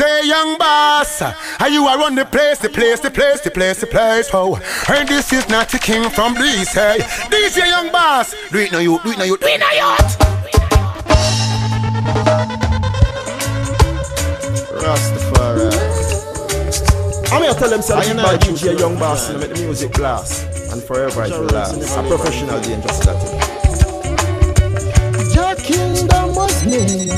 Say young boss, are you are on the place, the place, the place, the place, the place. Oh, and this is not the king from the east. Hey, this is young boss. Do it now, you, do it now, you, do it now, you. Rastafari. I'm here to tell them something about you, your young boss, and make the music last, and forever it will last. A professional game, just that. Your kingdom was made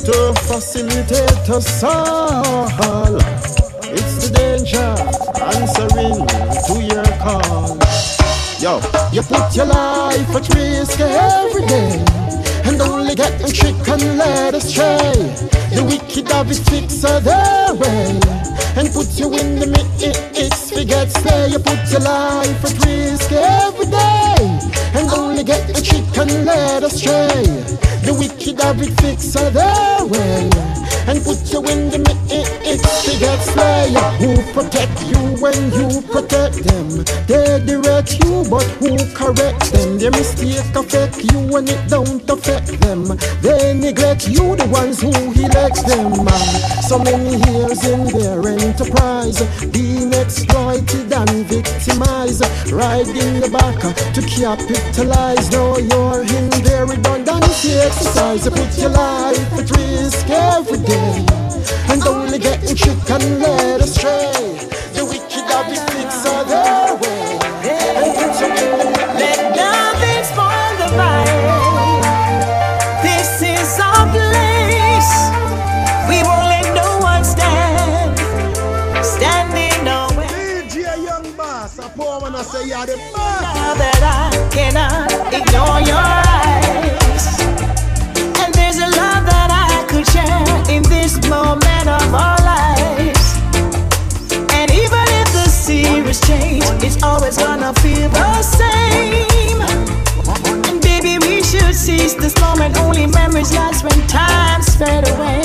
to facilitate us all. It's the danger answering to your call. Yo, you put your life at risk every day, and only get them tricked and led astray. The wicked have it fixed their way, and put you in the mix, forget stay. You put your life at risk every day, and only get the tricked and led astray. The wicked have it fixed their way, and put you in the mix to get slain. Who protect you when you protect them? They direct you, but who correct them? Their mistake affect you when it don't affect them. They neglect you, the ones who elect them. So many years in their enterprise, being exploited and victimized, riding the back to capitalize. Now you're in their redundancy exercise. You put your life at risk every day, and only getting tricked and led astray. The wicked have it fixed their way, and put you in the mix. Let nothing spoil the vibe. This is our place. We won't let no one stand in our way. DJ Young Boss, a poor man, I say you're the boss. Now that I cannot ignore your eyes, and there's a love that I could share in this moment of our lives. And even if the series change, it's always gonna feel the same. And baby, we should seize this moment. Only memories last when time's fade away.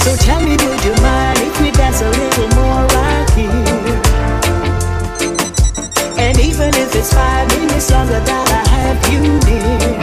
So tell me, would you mind if we dance a little more right here? And even if it's 5 minutes longer that I have you near.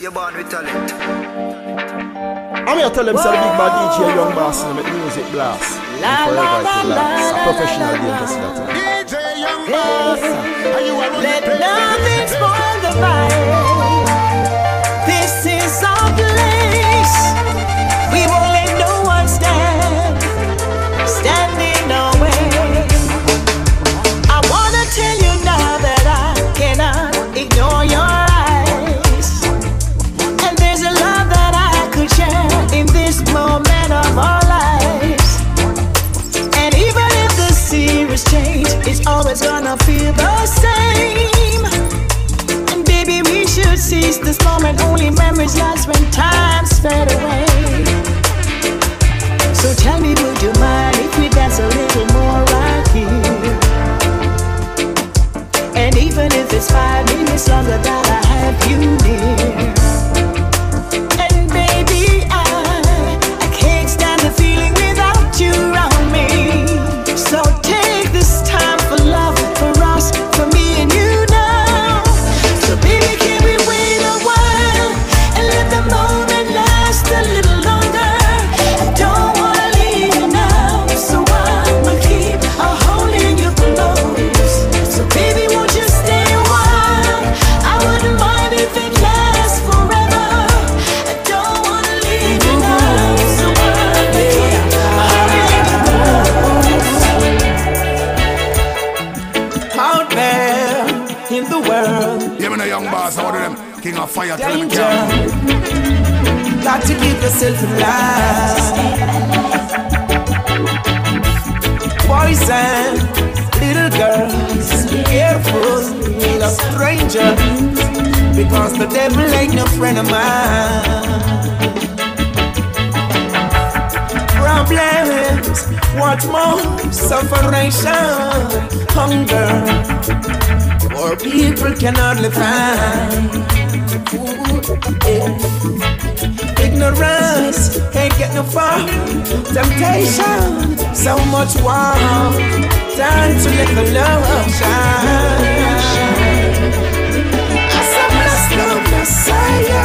You're born with talent. I'm here to tell them say the big bad DJ Young Boss and make music blast. La, and forever it will last. A professional game just that. DJ Young Boss, are you a let nothing spoil the vibe. This is our place. We won't let no one stand in our way. I wanna tell you now that I cannot ignore your. It's always gonna feel the same. And baby, we should seize this moment. Only memories last when time's fade away. So tell me, would you mind if we dance a little more right here? And even if it's 5 minutes longer that I have you near. And baby, I can't stand the feeling without you around me. So take this time for me and you now. So baby, can we wait a while and let the moment last a little longer? I don't wanna leave you now, so I'ma keep a hole in your clothes. So baby, won't you stay a while? I wouldn't mind if it lasts forever. I don't wanna leave you now, so I'ma keep a hole in your clothes. Out there in the world, yeah, man, a young boss, I order them king of fire, tell them danger. Got to keep yourself alive. Boys and little girls, be careful of strangers, because the devil ain't no friend of mine. Problem What more sufferation, hunger, poor people cannot live right. Yeah. Ignorance can't get no far. Temptation, so much war. Time to let the love shine. As a blessed love Messiah,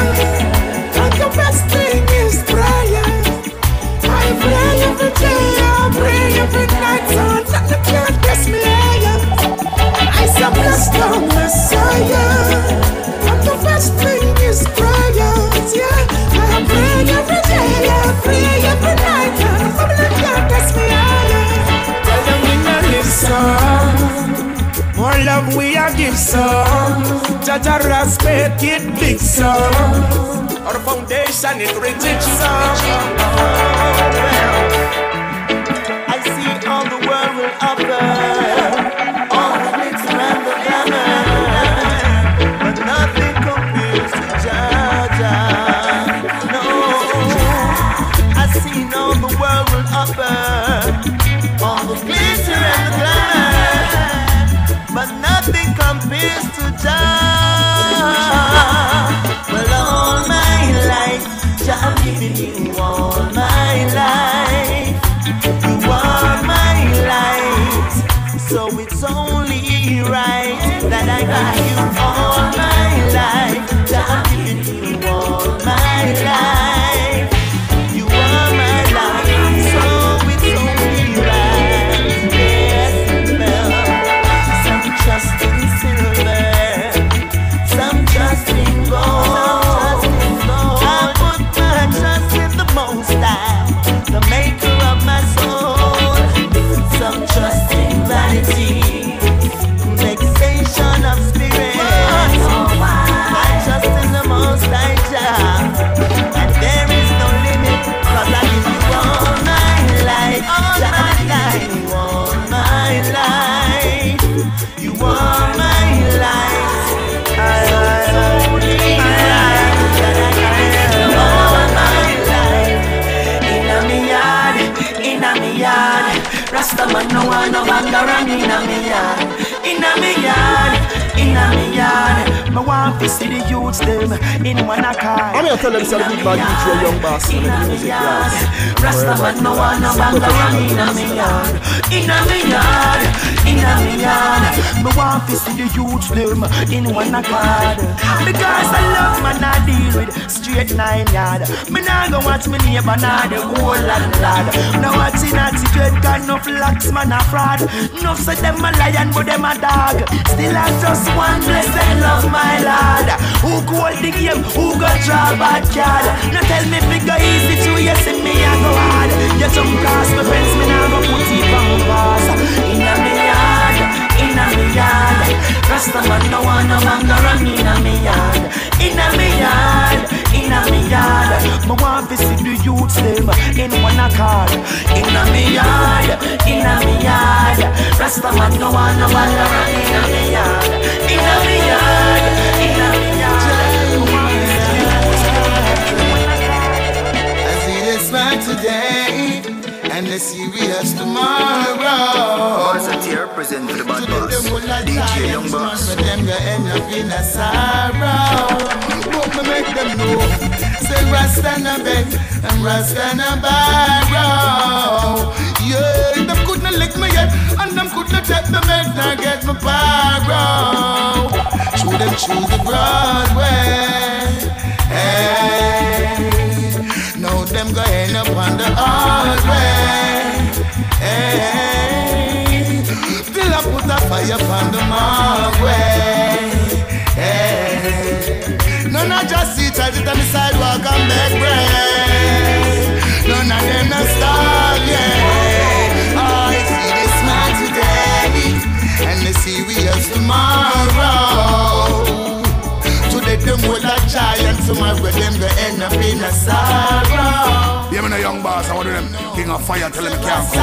and the best thing is prayer. I pray every day, I pray every night, so nothing can bless me higher. As a blessed love Messiah, and the best thing is prayer. Yeah, I pray every day, I pray every night, so nothing can bless me higher. Tell them we not live some, more love we are give some. Jaja respect it big some. Our foundation is rigid, son. I see all the world will offer, all the mix around the diamond, but nothing compares to Jaja. No, I see all the world will offer, all the glitter and the glamour, but nothing compares to Jaja. Well, I'm giving you all my life. You are my light, so it's only right that I give you all my life. I'm giving you all my life. You are my life, so it's only right. Yes, love. Some trust in silver, some trust in gold. The maker of my soul. Some trust in vanity, vexation of spirit. I trust in the Most High Jah, and there is no limit, 'cause I give you all my life. All my life, you are my life. You are my life. Rastaman no one no longer run in a me yard, in a me yard, in a me yard. Me want to see the youths them in one car. I'm here telling you something bad youth to a young bastard. In a me yard, Rastaman no one no longer run in a me yard, in a me yard, in a me yard. Me want to see the youths them in one car. Because I love man I deal with straight 9 yard. Me nah go watch me neighbor nah the whole landlord. Now watching a secret gun no. Locks man a fraud. Nuff say them a lion but them a dog. Still I just one blessed love my lad. Who called the game? Who got draw bad card? Now tell me figure easy to you see me a go hard. You jump cross my fence me now go put it on my boss. Inna me yard, inna me yard. Rastaman no one no longer run inna me yard, inna me yard, inna me yard. Me want to see the youths them in one accord. Inna me yard, inna me yard. Rastaman no one no longer run inna me yard, inna me yard, inna me yard. I see the smile today and the serious tomorrow. Boys at here present for the bad boss. DJ Young Boss. But them gonna end up in a sorrow. But me make them know. Say Rasta na beg and Rasta na borrow. Yeah, them could not lick me yet, and them could not take the bed. Now get my borrow. Show them through the Broadway. Hey. Now them go end up on the hard way. Hey, till I put a fire on the markway. Hey, none of just sit it on the sidewalk and beg bread. None of them not stop, yeah. Oh, I see the smile today and the serious tomorrow. Them with a giant, tomorrow them go end up in a sorrow. Yeah, man, a young boss, I want them king of fire, tell them I can't come.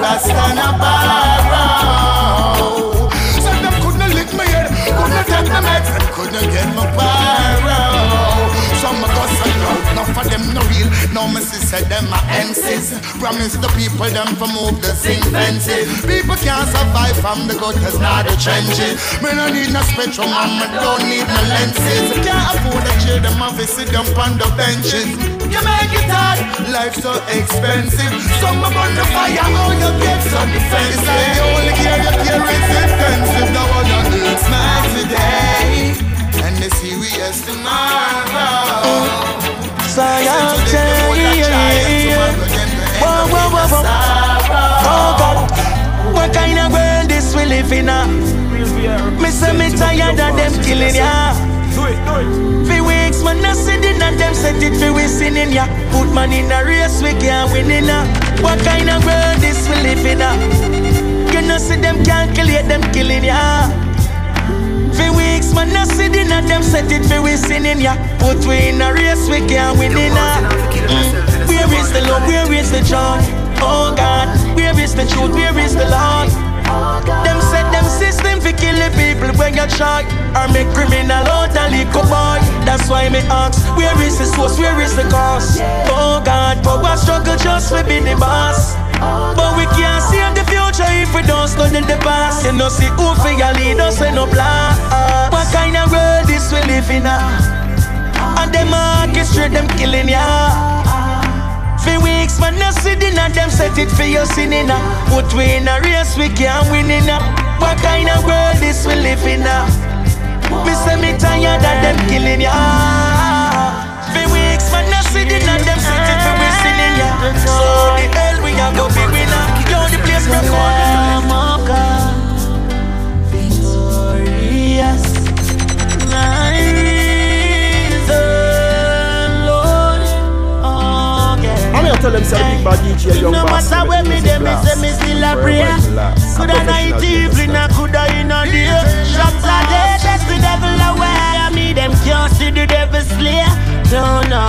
Rastana borrow. So them couldn't lick my head, couldn't take my head, and couldn't get my borrow. Some of us are out, none of them no real, no misses. say them are MCs. Promise the people them for move the zinc fences. People can't survive from the gutters, not the trenches. Me no need no spectrum and me don't need no lenses. Can't afford the children, man, we sit them on the benches. You make it hard, life's so expensive. Some up on the fire, all your gifts are defensive. It's like you only care, your care is expensive. That was your smile today, and they see we as tomorrow. So I'm telling you, whoa, whoa, whoa, whoa. Oh God, what kind of world this we live in? Me say me tired of them killing ya. For weeks man a sitting and them set it for we sinning ya. Put man in a race we can't win in ya. What kind of world this we live in? You know see them can't kill ya, them killing ya. For weeks, man, I see dinner, them set it for we sinning, yeah. But we in a race, we can't win in Where is the love, where is the joy? Oh God, where is the truth, where is the Lord? Them set them system for killing people when you try. Or make criminal out a little boy. That's why me ask, where is the source, where is the cause? Oh God, power struggle just for being the boss. But we can't save the future if we don't study the past. You know see who for your lead us and no plan. What kind of world is we live in? And them orchestrate them killing ya. For weeks man no see dinner, them set it for your sinning. But we in a race we can't win in. What kind of world is we live in? Me say me tired of them killing ya. For weeks man no see dinner, them set it for we sinning ya. So the hell we are go be winner. Yo the place from victorious. Tell them say big bad DJ young boss. No matter where me dem, me say me still a prayer. Coulda night evening, I coulda in a day. Shots are dead, that's the devil away. I me them can't see the devil slayer. No, no,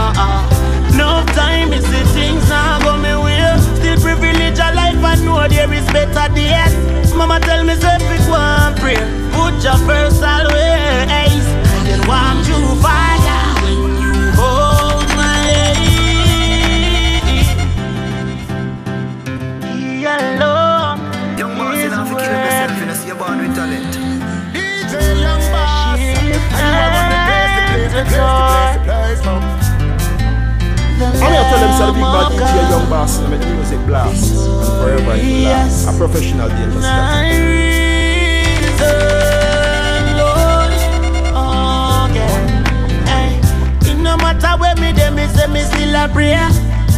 no time is the things now go me way. Still privilege a life and know there is better days. Mama tell me say pick one prayer, put your first always, and then walk through fire. I'm here to tell them sell big bad DJ young boss and make the music blast and forever in last. A professional DJ just that. It no matter where me dem, me say me still a prayer.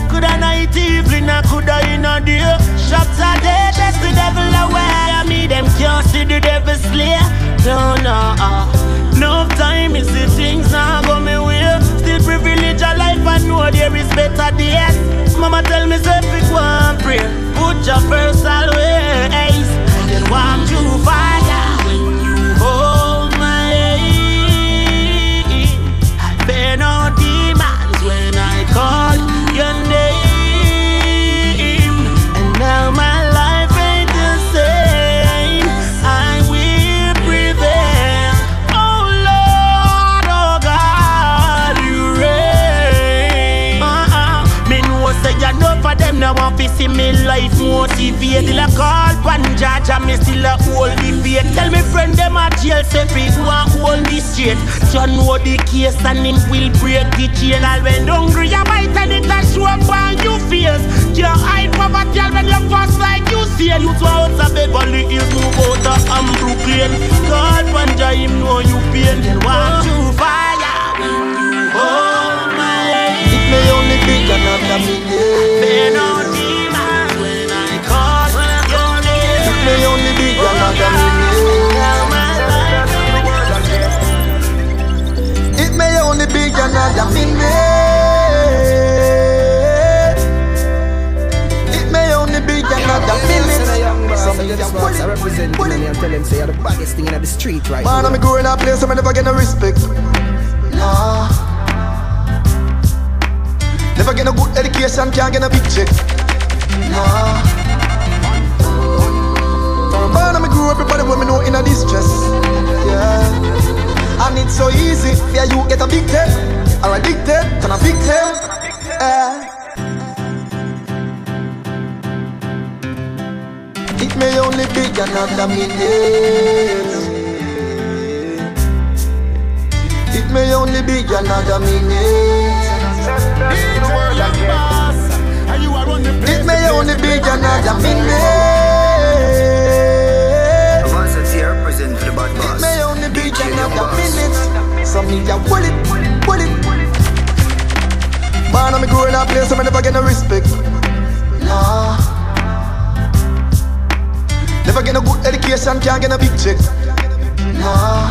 Coulda night evening, I coulda in a day. Shots are dead, that's the devil away. I me dem can't see the devil slayer. No, no, no time is the things now go me way. Still privilege a life and know there is better days. Mama tell me say pick one prayer, put your first always, and then walk through fire when you hold my hand. I bear no demons when I call your name, and now my life ain't the same. I will prevail. Oh Lord, oh God, you reign. Me know say you know for them now want to see me life motivate. Till I call pan judge and me still a hold the faith. Tell me friend them a jail say people want hold the straight. John know the case and him will break the chain. All when hungry you bite and it a show up on your face. Your hide poverty all when you fast like you see. You two out of Beverly Hills move out of Brooklyn. God pan judge him know you pain. Then want you fire when you hold my hand. It may only be another minute. They only be gone minute. It may only be another minute. It may only be another minute. Somebody just wants to represent me and tell them say you're the baddest thing in the street right now. Man, I'm going to a place I'm never gonna respect. Nah. Never get a good education, can't get a big check. Nah. Man, I grew up, everybody when me know in a distress. Yeah. And it's so easy, yeah, you get addicted. Are addicted, turn addicted. It may only be another minute. It may only be another minute. In the world of mass, and you are on the place. It may only be another minute. Avances here present for the bad boss. It may only be another minute. Some need a wallet, wallet. Man, I'm growing up here, so I never get no respect. Nah. Never get no good education, can't get no big check. Nah.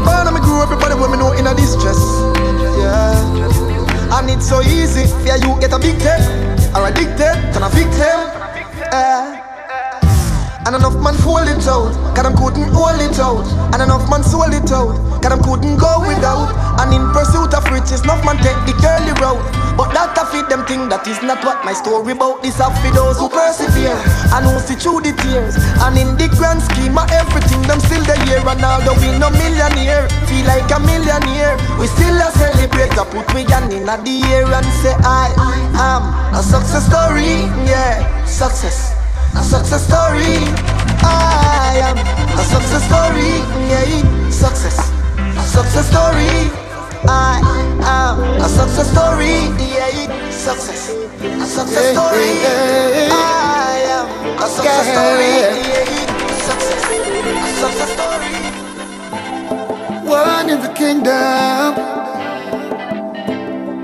Man, I'm grew up, everybody when me know in a distress. Yeah. And it's so easy, fear you get addicted. Or addicted, turn a victim. And enough man fold it out, cause them couldn't hold it out. And enough man sold it out, cause them couldn't go without. And in pursuit of riches, enough man take the curly road. But that a fit them thing, that is not what my story about. This a fit those who persevere and who see through the tears. And in the grand scheme of everything, them still the year. And although we no millionaire, feel like a millionaire. We still a celebrator, put we hand in at the year and say I am a success story. Yeah, success, a success story. I am a success story. Yeah, success, a success story. I am a success story, yeah, success, a success story. I am a success story, yeah, success, a success story. One in the kingdom.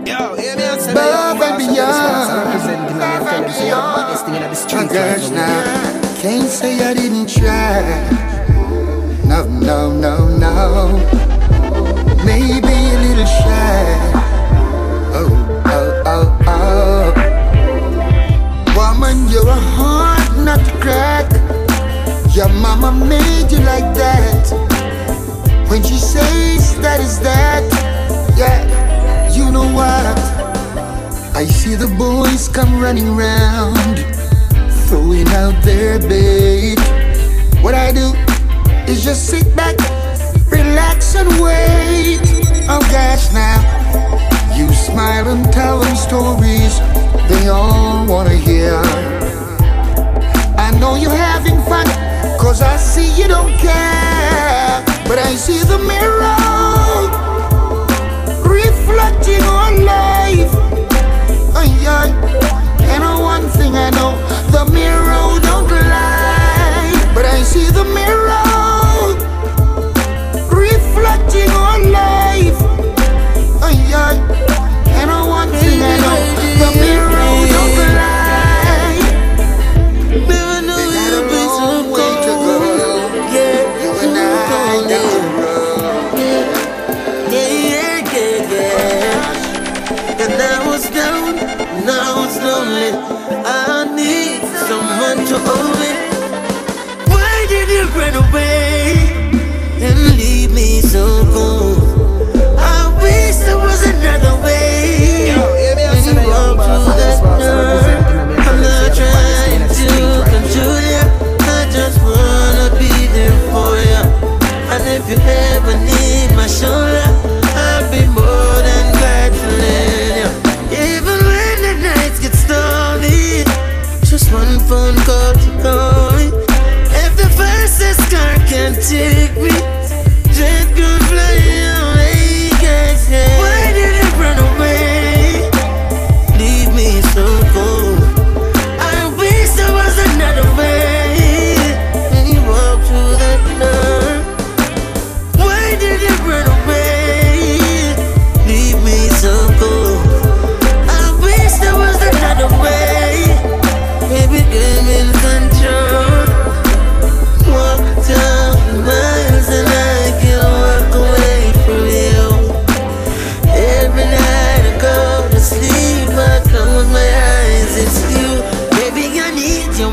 Yo, hear me out, above and beyond. Above and beyond. Girls, now, can't say I didn't try. No, no, no, no. Maybe a little shy. Oh, oh, oh, oh. Woman, you're a hard nut to crack. Your mama made you like that. When she says that is that, yeah, you know what? I see the boys come running round, throwing out their bait. What I do is just sit back, relax and wait. Oh gosh now, you smile and tell them stories they all wanna hear. I know you're having fun, cause I see you don't care. But I see the mirror reflecting on life. Ay, ay. And one thing I know, the mirror don't lie. But I see the mirror reflecting on life. Ay, ay. And I want to know the mirror don't lie. Never knew you'd be so cold. Yeah, you and I down the road. Yeah, yeah, yeah, yeah. And I was down, now it's lonely. I need someone to hold me. Why did you run away? Leave me so cold. I wish there was another way. When you walk through that door, I'm not trying to control you. I just wanna be there for you. And if you ever need my shoulder, I'll be more than glad to lend you. Even when the nights get stormy, just one phone call to call me. If the fastest car can take me, just gonna fly away, guys, yeah. Why did it run away? Leave me so cold. I wish there was another way. And you walk through that door. Why did it run away? Leave me so cold. I wish there was another way. Baby, I'm in control. Walk down miles and I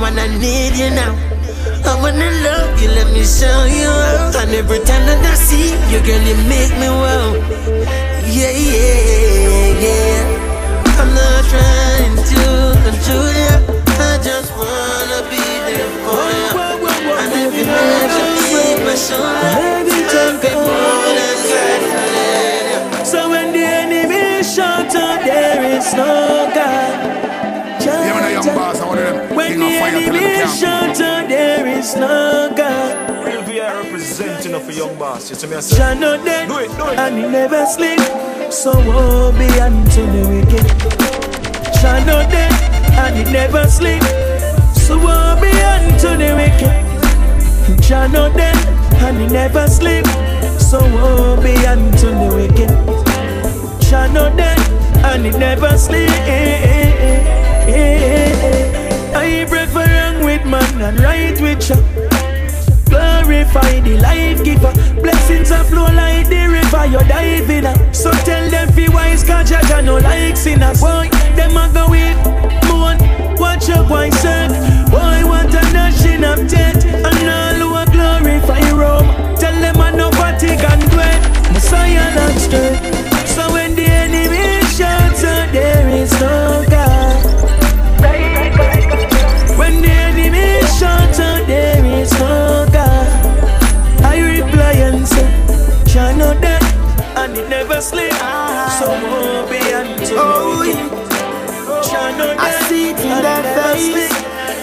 and I need you now. I wanna love you, let me show you out. And every time that I see you, girl, you make me wow. Yeah, yeah, yeah. I'm not trying to control you, I just wanna be there for you. And if you ever need my shoulder, I'll be more than glad to let you. So when the enemy is shouting, there is no God. Yeah, when I am boss, I want them. creation, there is no God. Real VR representing of a young boss. You see me, I say, Jah know that, and he never sleep. So woe be unto the wicked. Jah know that, and he never sleep. So woe be unto the wicked. Jah know that, and he never sleep. So woe be unto the wicked. Jah know that, and he never sleep. I pray for wrong with man and right with you. Glorify the life giver. Blessings are flow like the river you dive in. So tell them fi wise, cause Jah no like sinners. Boy, them a go with moon. Watch your boy set. Boy, what a nation of debt. And all who a glorify Rome. Tell them a no Vatican dwell. Messiah and strength. So when the enemy shouts out, there is no God. When the enemy shouts out, there is no God. I reply and say, Jah know that, and he never sleep. So woe be unto the wicked. Jah know that, I see it in their face.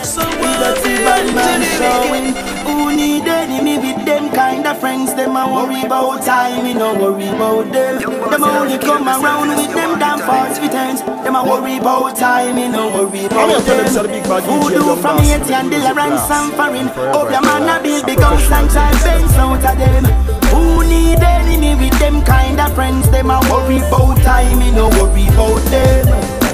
So woe be unto the wicked. Who need enemy with them kind of friends? Them a worry about time, me no worry about them. Them only come around with them damn false pretense. Them a worry about time, me no worry about them. Who do from Haiti and deal a ransom foreign? Hope your man a bill becomes sanctuary fence out of them. Who need enemy with them kind of friends? Them a worry about time, me no worry about them.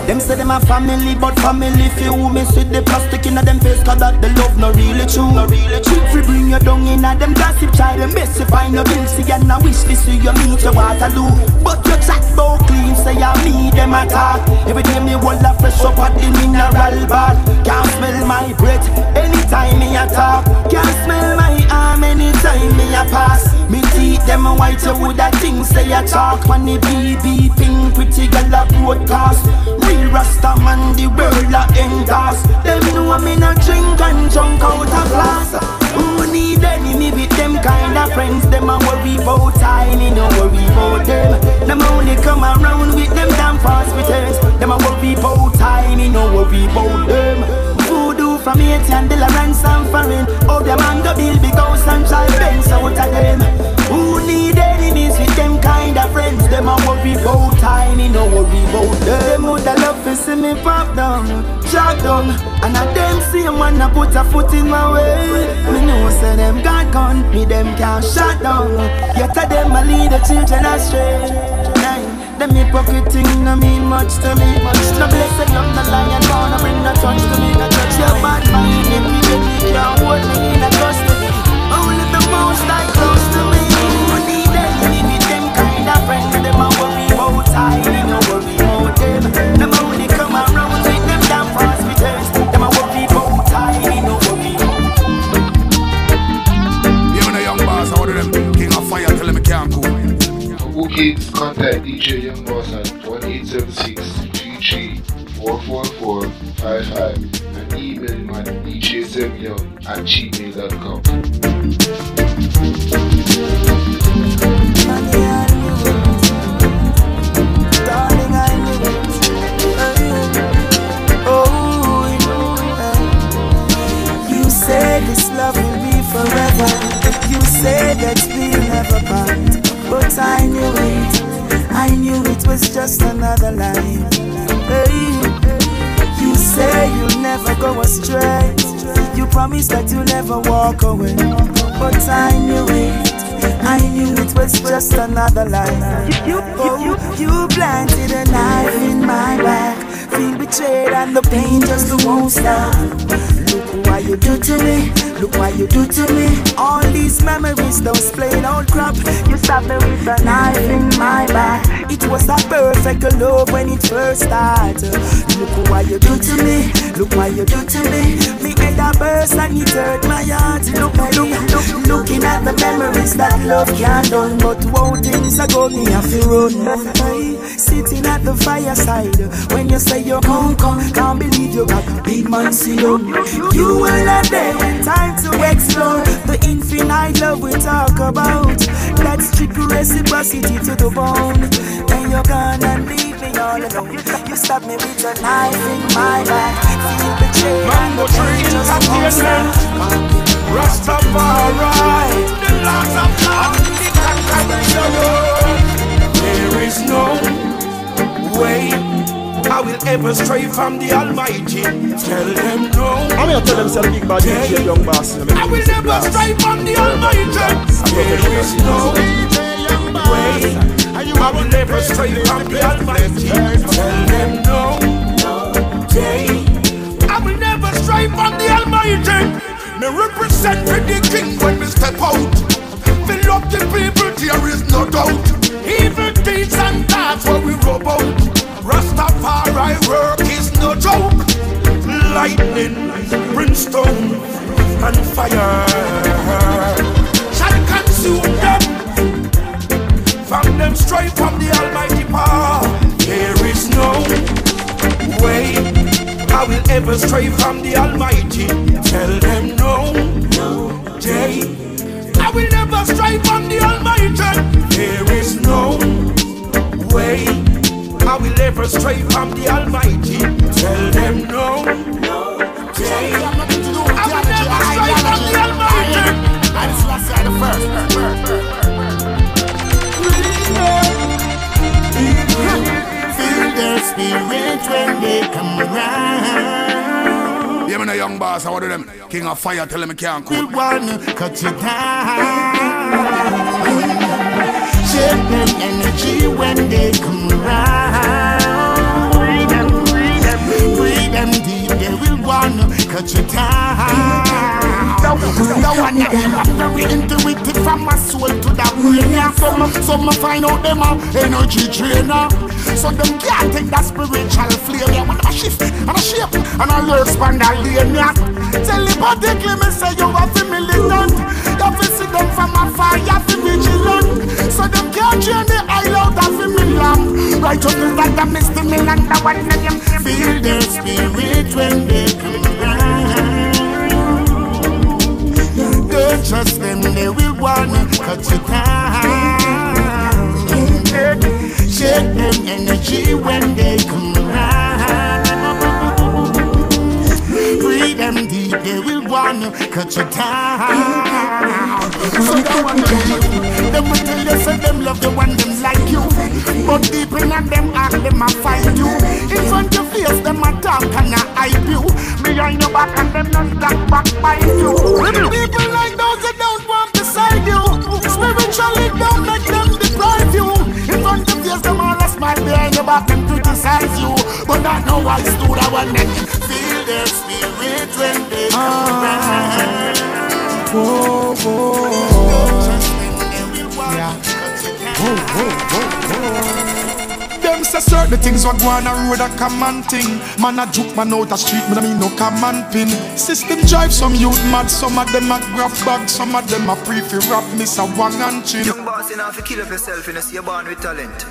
Them say them a family, but family few. Miss with the plastic in a them face, cause that the love no really true. Trick free bring your dung in a them gossip child. Them best you find your guilty and a wish this you meet your Waterloo. But your chat bout clean, say I need them attack. Every day me hold a fresh up at the mineral bath. Can't smell my breath anytime me a talk. Can't smell my arm anytime me a pass. Me teeth them white, you would a thing say a talk. When the BB ping, pretty girl a broadcast. Rasta man, the world a endorse. Them know me no drink and junk out of glass. Who need enemy with them kind of friends? Them a worry about time, me no worry about them. Them only come around with them damn false pretense. Them a worry about time, me no worry about them. Voodoo from Haiti and deal a ransom foreign. How them man go build big house and child fence out of them. Who need enemies with them kind of friends? Them a worry about time, me no worry about them. Who the love is see me pop down, drop down, and a them same one a put a foot in my way. Me know say them got gone, me them can't shut down. Yet a them a lead the children astray. Them hypocrite thing no mean much to me. No blessing on the lion, gonna bring no touch to me. No touch your bad mind, if you get me, can't hold me in a custody. Only the most I close to me. Who need enemy with them kind of friends? Them a worry about time, me no worry about them. Them only come around with them damn false pretense. Them a worry about time, me no worry about them. Yeah, the young boss, I order them king of fire till them can't cool. Kids, contact DJ Young Boss on 1876GG44455 and email him at djzm@gmail.com. You said this love will be forever. You said that we'll never part. But I knew it was just another lie. Hey, you say you'll never go astray. You promise that you'll never walk away. But I knew it was just another lie. You planted a knife in my back. Feel betrayed and the pain just won't stop. Look what you do to me. Look what you do to me. All these memories, those plain old crap. You stabbed me with a knife in my back. It was that perfect love when it first started. Look what you do to me. Look what you do to me. Me head a burst and it hurt my heart. Look, looking at the memories that love can't done. But wow, things are going, me have to run. Sitting at the fireside when you say you're home, can't believe you got a big man seal. You were not there when time to explore the infinite love we talk about. That's strict reciprocity to the bone. And you're gonna leave me all alone. You stabbed me with your knife in my back. Feel betrayed. Mango tree in Afghanistan. Rastafari, the last of love. There is no way I will ever stray from the Almighty. Tell them no. I'm here to tell them some big bad shit, young bastard. I will never stray from the Almighty. There is no way. I will never stray from the Almighty. Tell them no day. I will never stray from the Almighty. Me represent the King when we step out. We love the people, there is no doubt. Evil deeds and that's what we rob out. Rastafari work is no joke. Lightning, brimstone, and fire shall consume them. From them straight from the Almighty power. There is no way I will ever stray from the Almighty. Tell them no day. I will never stray from the Almighty. There is no way I will ever stray from the Almighty. Tell them no day. I will never stray from the Almighty. I just want to say the first. Spirit when they come around. Yeah, man, a young boss, I want to them. King of fire, tell them I can't cool. We wanna cut you down. Shake them energy when they come around. Breathe them deep, they will wanna cut you down. Now I am very intuitive from my soul to that brain. Some find out them are energy trainer. So them can't take that spiritual flame. Yeah, man, I shift and I shape and I lurk span that lane. Telepathically, me say you have to militant. You have to see them from afar, you have to vigilant. So them can't drain the aisle out of the milam. Right up in that them is the milan, that one in them. Feel their spirit when they come down. Don't trust them, they will wanna cut you down. Shake them energy when they come around. Breathe them deep, they will wanna cut you down. So they wanna live. They will tell you say them love you and them like you, but deep in them heart them a fight you. In front your face them a talk and a hype you. Behind your back and them not back backbite you. People like those that don't want beside you. Spiritually don't let them deprive you. In front of yes, them all a smile behind your back and criticize you. But I know I stood our neck. Feel their spirit when they come back. Whoa, whoa, yeah. Whoa, whoa, whoa, whoa. Them say certain things what go on a road a common thing. Man a juke man out a street, man a mean no common pin. System drive some youth mad, some of them a grab bag, some of them a pre-fi rap, miss a wang and chin. You know, if you kill up yourself, you know, you're born with talent.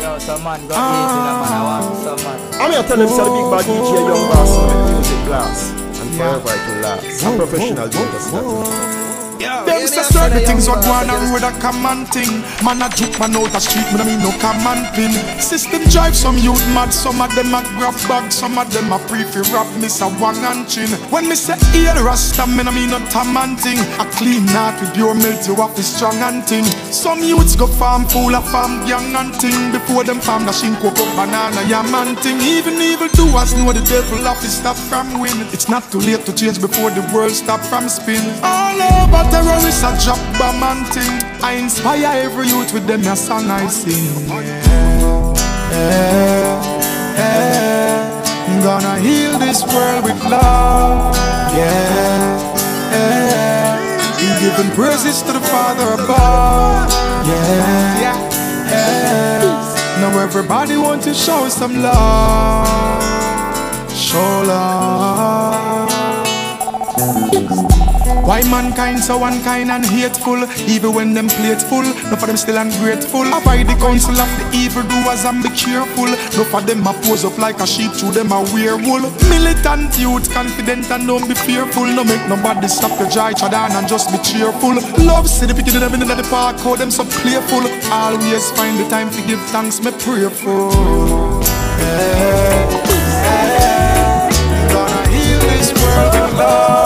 Yo, some man got me in a man, I want some man. I'm here to tell him, sell big bad DJ, young bass, music class, and forever it will last. I'm professional, you understand? Them say certain things what go on a road a common thing. Man a juke man out a street, man a mean no common pin. System drive some youth mad, some of them a grab bag, some of them a pre-fi rap, miss a wang and chin. When me say ear rasta, man a mean no tam and thing. A clean heart with pure milk, you have to strong and thing. Some youths go farm full of farm gang and thing. Before them farm the shinko up banana yam and thing. Even evil doers know the devil off his stop from win. It's not too late to change before the world stop from spin. All over terrorists a drop bomb and thing. I inspire every youth with them a song I sing. Yeah, yeah, gonna heal this world with love. Yeah, yeah, giving praises to the Father above. Yeah, yeah, now everybody want to show some love. Show love. Why mankind so unkind and hateful? Even when them plateful, No for them still ungrateful. Abide the counsel of the evildoers and be cheerful. No for them a pose up like a sheep, through them a werewolf. Militant youth, confident and don't be fearful. No make nobody stop your jaw, each other and just be cheerful. Love see the picking of them in the park, how them so playful. Always find the time to give thanks, me prayerful. Gonna heal this world with love.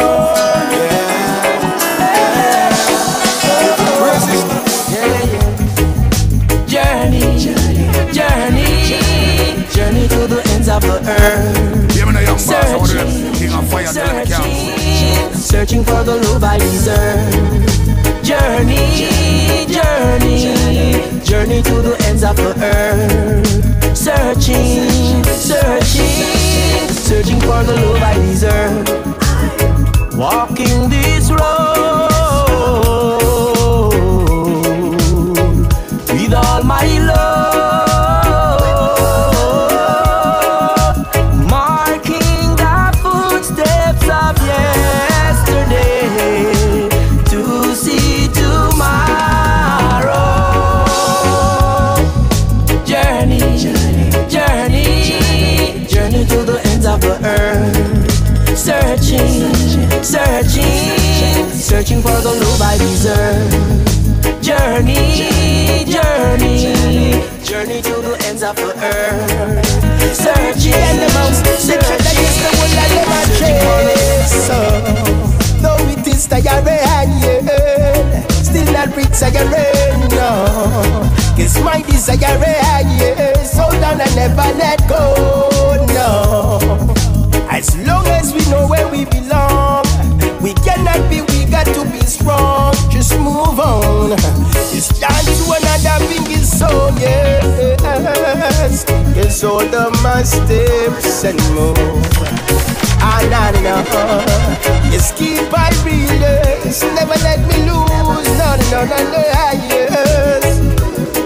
Journey to the ends of the earth. Searching for the love I deserve. Journey to the ends of the earth. Searching for the love I deserve. Walking this road with all my love. Searching for the love I deserve. Journey to the ends of the earth. Searching for the love I chase. Though it is tiring, still not retiring, no. It's my desire, so down I never let go, no. As long as we know where we belong, we cannot be weaker to be strong. Just move on. It's time to another thing is so, yes. Yes, all the my steps and move. And I know. Yes, keep my realness. Never let me lose. No, yes.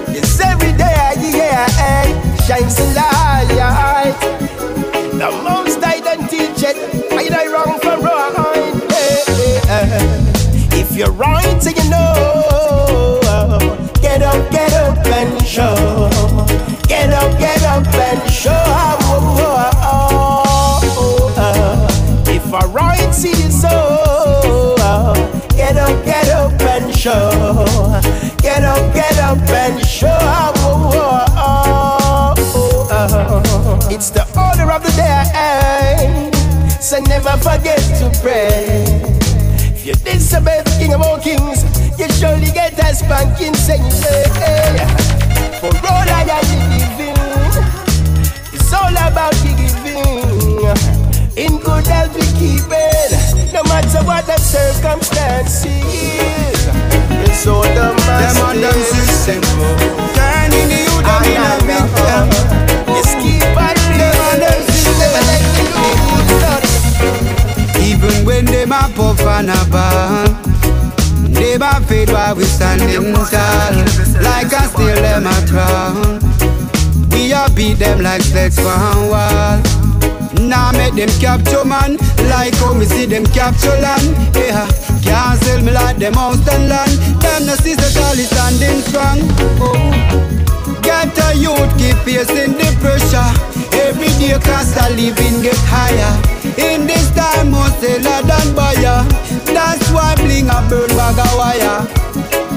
Yes, every day, yeah, shines the light. The most I don't teach it, I die wrong for right. If you're right, you know. Get up and show. Get up and show. If I'm right, see you so. Get up and show. Get up and show. It's the order of the day, so never forget to pray. If you disobey the king of all kings, you surely get a spanking. Say, for all I am giving, it's all about the giving. In good health we keep it, no matter what the circumstances. It's all the masses. Turning you down in a bit. Just keep on living. Even when they ma puff and a ban, they ma fade while we standing tall. Like I steal them a crown, we a beat them like sleds for a wall. Now nah, make them capture man, like how me see them capture land. Yeah, can't sell me like them mountain land. Them no see the tall is standing strong. Oh. Get a youth, keep facing the pressure. Every day cost of living get higher. In this time, more seller than buyer. That's why bling a bird bag a wire.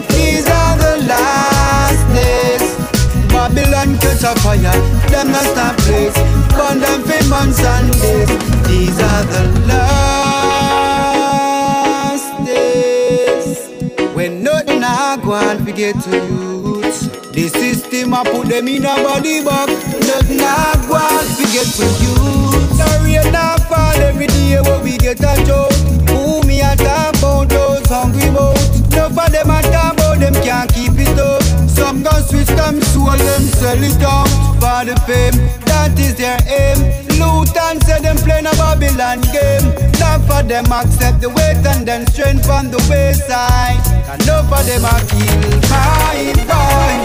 These are the last days. Babylon catch a fire. Them must have place. Burn them for months and days. These are the last days. When nothing I go and forget to you. The system I put them in a body box. Nothing I want to get for you. Sorry enough for every day where we get a joke. Who me a talk about those hungry mouths. No for them a talk about them can't keep it up. Some gon' switch them, swallow them, sell it down. For the fame, that is their aim. Luton said them playing a Babylon game. Not for them accept the weight and then strength from the wayside. And no for them a kill my boy.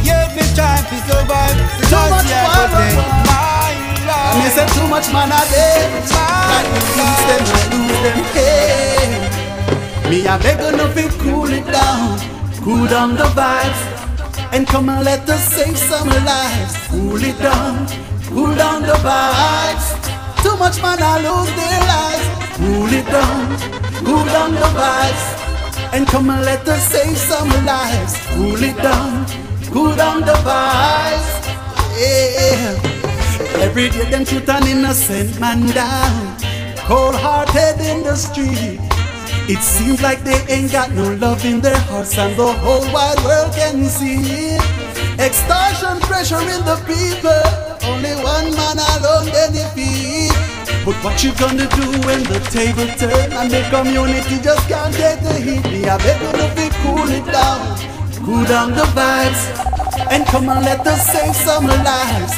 Yet me try to survive. Last year I say my life. Me say too much man a day. That me please them and lose them. Hey, me a beg enough to cool it down. Cool down the vibes, and come and let us save some lives. Cool it down, cool down the vibes. Too much man I lose their lives. Cool down the vibes, and come and let us save some lives. Cool down the vibes. Yeah. Every day them shoot an innocent man down, cold-hearted in the street. It seems like they ain't got no love in their hearts, and the whole wide world can see it. Extortion, pressure in the people, only one man alone can defeat. But what you gonna do when the table turns and the community just can't take the heat? We are better if we cool it down, cool down the vibes, and come and let us save some lives.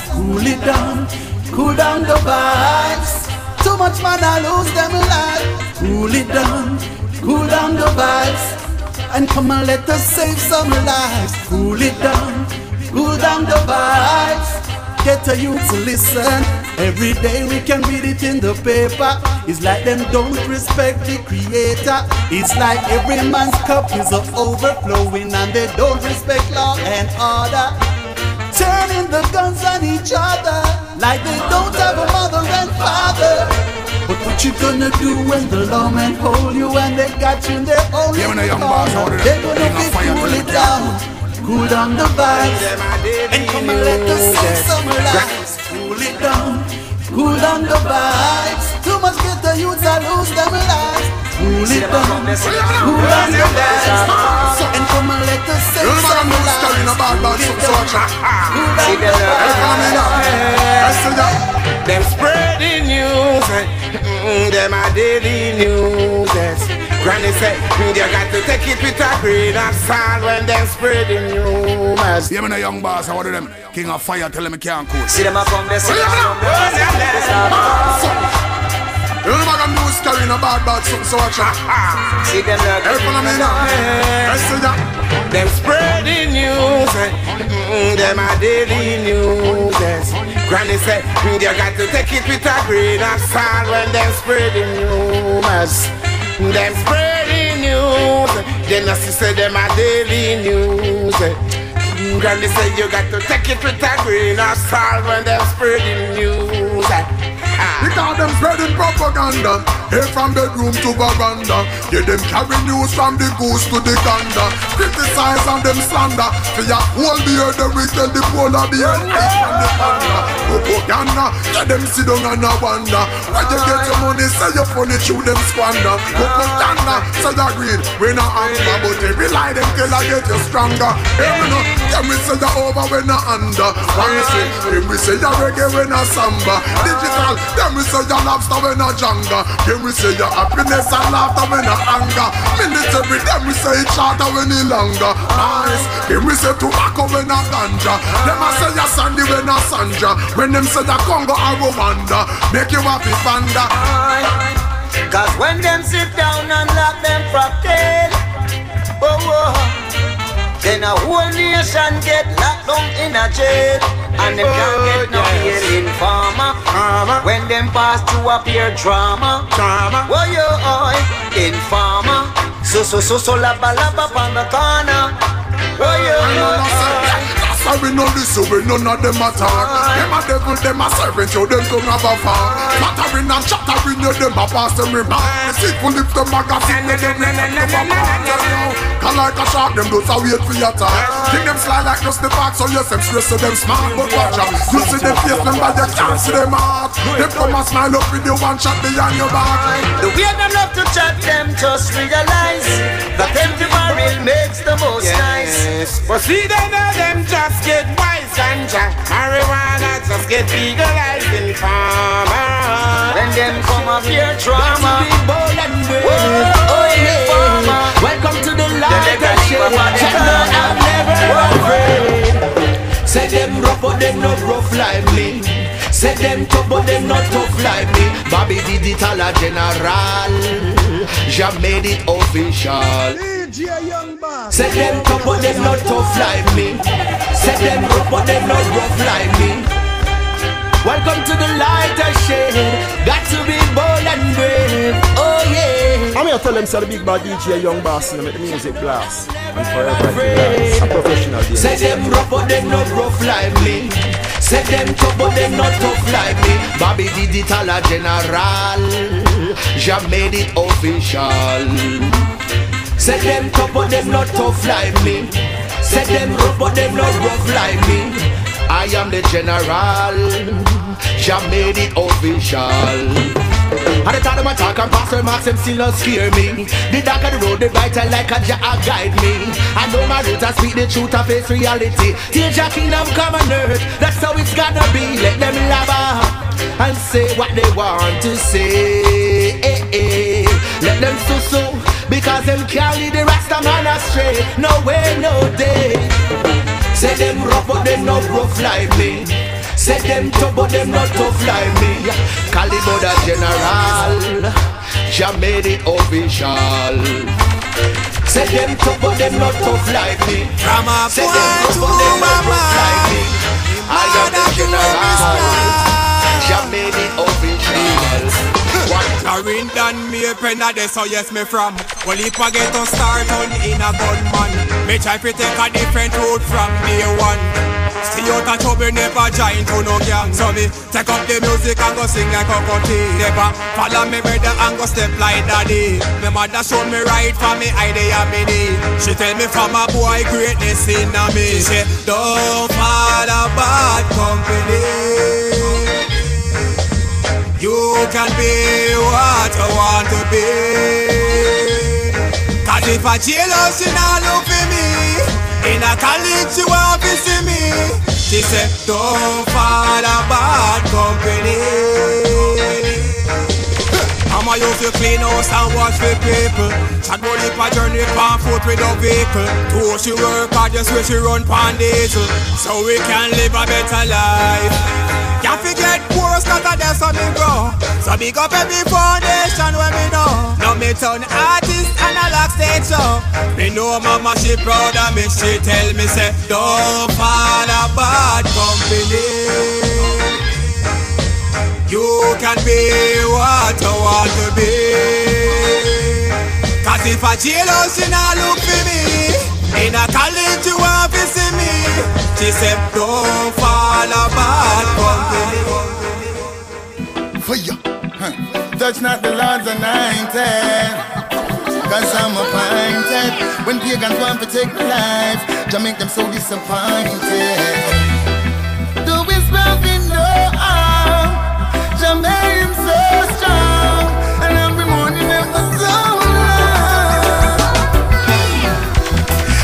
Cool down the vibes. Too much man, I lose them alive. Cool down the vibes, and come and let us save some lives. Cool down the vibes. Get a youth to listen. Every day we can read it in the paper. It's like them don't respect the creator. It's like every man's cup is overflowing, and they don't respect law and order. Turning the guns on each other like they don't have a mother and father. But what you gonna do when the lawmen hold you and they got you in their own corner? They're gonna be cool it down, cool down the vibes, and come and let us save some lives. Cool down the vibes. Too much get the youths that lose them lives. Cool down the vibes, and come and let us save some lives. Cool down the vibes. Them spreading news, them are daily news. Granny said, you got to take it with a grain of salt when them spreading news. Yeah, man, a young boss, I order them King of Fire, tell them I can't cool. See them up on this. You know about a news story, no bad bad something so much. See them not getting them spreading news, them are daily news. Granny said, you got to take it with a grain of salt when them spreading rumors. Them spreading news. Then she said, them are daily news. Granny said, you got to take it with a grain of salt when them spreading news. Because them spreading propaganda, here from bedroom to veranda. Yeah, them carry news from the goose to the gander. Criticize and them slander. For your whole beer, they will tell the polar beer and the panda. Propaganda, yeah, them sit down and a wonder. When you get your money, say your funny through them squander. Propaganda, say your greed, we not hunger. But they rely them till I get you stronger. Hey, we know, yeah, we say you're over, we not under. Why you say, hey, we say you're reggae, we not samba. Digital, then we say your lobster, we not jungle. Then we say your happiness and laughter, we not anger. Military, then we say it's harder, we no longer. Nice, then we say tobacco, we not ganja. Then I say your sandy, we not sanja. When them say your Congo and Rwanda, make you happy panda. Cause when them sit down and lock them property, oh, oh, then a whole nation get locked down in a jail. And them can't get no healing farmer. When them pass through a peer drama, oh yo, oh, informer. So laba laba on the corner. Oh yo, oh, so we know this, so we none of them attack. Them a devil, them a servant, so them come have a fall. Mattering and chattering, you them a pass them remark. The people lift them a gossip, they them reflect them apart. Call like a shark, them those a wait for your attack. Think them slide like just the back, so yes, them stress, so them smart. But watch out, you see them face, them by your can't see them out. Them come and smile up with you and shot behind your back. The way them love to chat, them just realize that empty barrel makes the most nice. But see them now, them just get wise and jack. Marijuana just get legalized in farmer. When them come up here drama, oh yeah, farmer. Welcome to the light and shade. I'm never afraid. Say them rough but them not rough lively. Say them tough but them not tough lively. Bobby did it all a general. Ja made it official. Say them tough but them not tough like me. Say them rough but them not rough like me. Welcome to the light and shade. Got to be bold and brave. Oh yeah. I'm here to tell them say the big bad DJ Young Boss and make the music blast. a professional deal. Say them rough but they not rough lively. Say them tough but they not tough lively. Bobby did it all a general, Jah made it official. Say them tough but they not tough lively. Say them rough but they not rough lively. I am the general, Jah made it official. At the time of my talk, and Pastor Max, them still not scare me. The dark of the road, they bite like a Jah guide me. I know my roots, I speak the truth, I face reality. Till Jah kingdom come on earth, that's how it's gonna be. Let them lava and say what they want to say. Let them so, because them can't lead the Rasta man astray. No way, no day. Say them rough, but them not rough like me. Say them tough, but them not tough like me. Caliber the general, Jah made it official. Say them tough, but them not tough like me. Say them rough, but them not rough like me. I am the general, Jah made it official. Darwin done me a pen a day, so yes me from. Well if I get to start on in a gunman, me try to take a different road from day one. Stay out of trouble, never join to no gang. So me take up the music and go sing like Coco Tea. Never follow me brother and go step like daddy. My mother showed me right from me idea me need. She tell me from a boy greatness in a me. She said don't fall a bad company. You can be what you want to be. Cause if a jailhouse she not look for me, in a college she want to see me. She said don't fall a bad company. I'ma use to clean house and watch for people. Chat about if a journey pan foot without vehicle. To she work or just where she run pan diesel. So we can live a better life. Can't forget poor scatter there so me grow. So big up every foundation where me know. Now me turn artist and I lock stage show. Me know mama she proud of me. She tell me say don't fall a bad company. You can be what you want to be. Cause if a jailhouse she not look for me, in a college you want to see me. She said don't fall a bad company. Touch not the Lord's anointed, cause I'm appointed. When pagans want to take my life, Jah make them so disappointed. Do his love in no harm, Jah made him so strong, and every morning him for so long.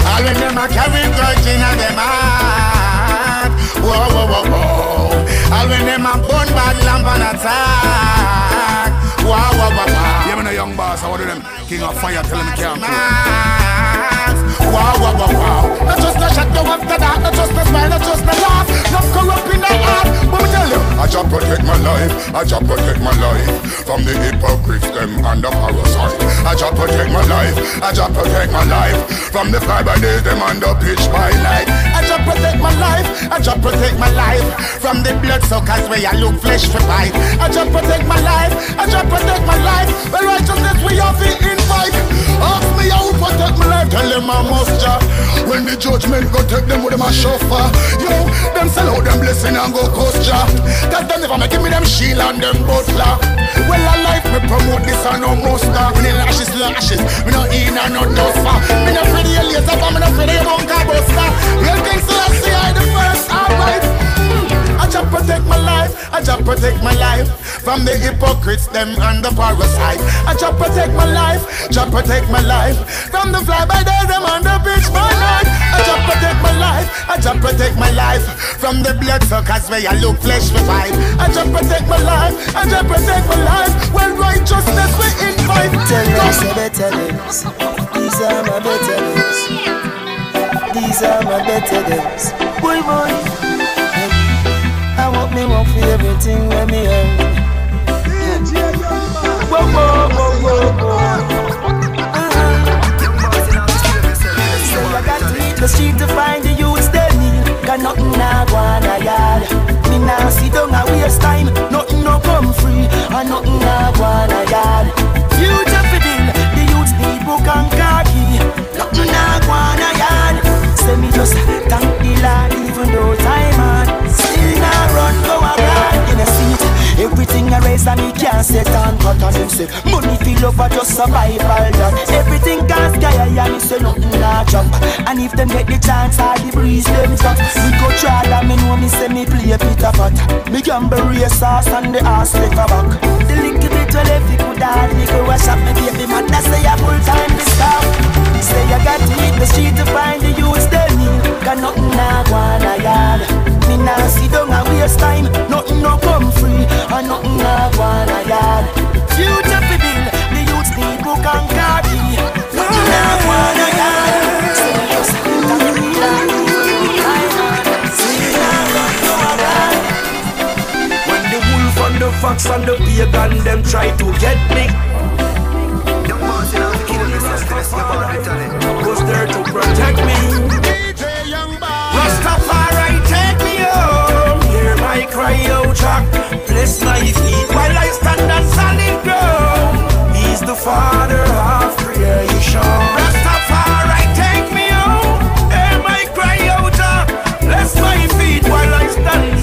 All of them are carrying grudge in their heart. Whoa, whoa, whoa, whoa. All of them are born bad lamp and attack. Wow, wow, wow, wow. Yeah, man, a young boss, I order them king of fire, tell them can't kill. Wow, wow, wow, wow. Not just no shot, no after that. Not just no smile, not just no laugh. Not corrupt in the heart. But me tell you, I just protect my life. I just protect my life from the hypocrites, them and the parasite. I just protect my life. I just protect my life from the fly by day, them and the pitch by night. I just protect my life. I just protect my life from the blood suckers where I look flesh for bite. I just protect my life. I just protect my life, but righteousness we have it in fight. Ask me how to protect my life, tell them I must job. When the judgment go take them with them a chauffeur. Yo, them sell out them blessing and go coast job. Cause them never give me them shield and them butler. Well I like me promote this and no muster. When in ashes to ashes, me no in and no dust. Me no free the aliens up and me no free the bunker buster. Real things so I see I the first, alright. I just protect my life, I just protect my life from the hypocrites, them and the parasite. I just protect my life, just protect my life from the fly by day, them and the bitch by night. I just protect my life, I just protect my life from the blood suckers where I look flesh for fight. I just protect my life, I just protect my life when righteousness we invite. Tell us the better days, these are my better days. These are my better days. Boy, boy. I want me one for everything when me earn. Whoa, whoa, whoa, whoa, whoa. So I got to hit the street to find the youths they need. Got nothing I want a yard. Me now sit down and waste time. Nothing no come free. And nothing I want a yard. Future for them. The youths need book and khaki. Nothing I want a Cause thank the Lord, even though time hard, still not run, go abroad in a seat. Everything I raise and me can't set on cotton. Them say money feel over just survival just. Everything can sky and me say nothing not jump. And if them get the chance I the breeze them up. We go try and me know me say me play a Peter Pot. Me gamble race horse and the ass take a back. The little bit well if you could hardly go a shop. Me baby man that say a full time to stop. They say you got to hit the street to find the youths they need. Got nothing not one I got. Me now sit down and waste time. Nothing no come free. And nothing I want a yard. Future for bill, the youths need book and cardi. Nothing I want a yard. So yes, that we are. Sing around to a yard. When the wolf and the fox and the pagan them try to get me, the mountain of the kingdom is stressed about it. Goes there to protect me. DJ Young Boy Rastafari, take me home. Hear my cry out, Jack. Bless my feet while I stand on solid ground. He's the father of creation. Rastafari, take me home. Hear my cry out. Bless my feet while I stand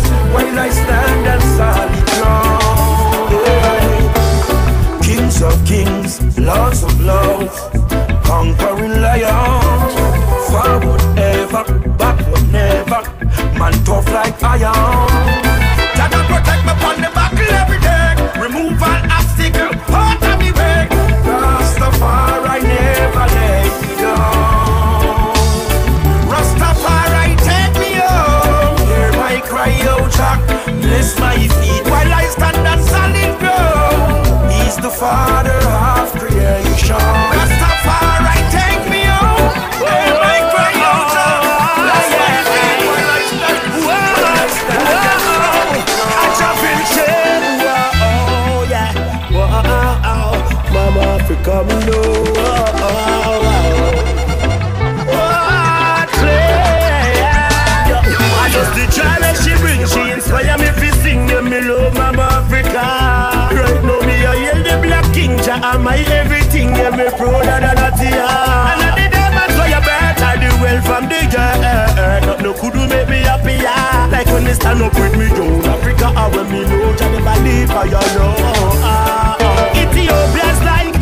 on solid ground. Yeah. Kings of kings, lords of lords, conquering lions. Forward ever, backward never, man tough like iron. Protect me upon the buckle every day. Remove all obstacle, part of me way. Rastafari never let me down. Rastafari take me home. Hear my cry out, Jack. Bless my feet while I stand on solid ground. He's the father of creation. Rastafari take me home. Hear my cry out, Jack. Bless my feet while I stand on solid ground. Come now, I just the child that she brings, she inspire me to sing them. Me love Mama Africa. Right now me I yell the black king, Jah and my everything. Yeah, me prouder than a tear. And I did them as for your birth, I do well from the girl. Not no could make me happier. Like when they stand up with me, down Africa, I will me know Jah never leave for your love. Ethiopia's like.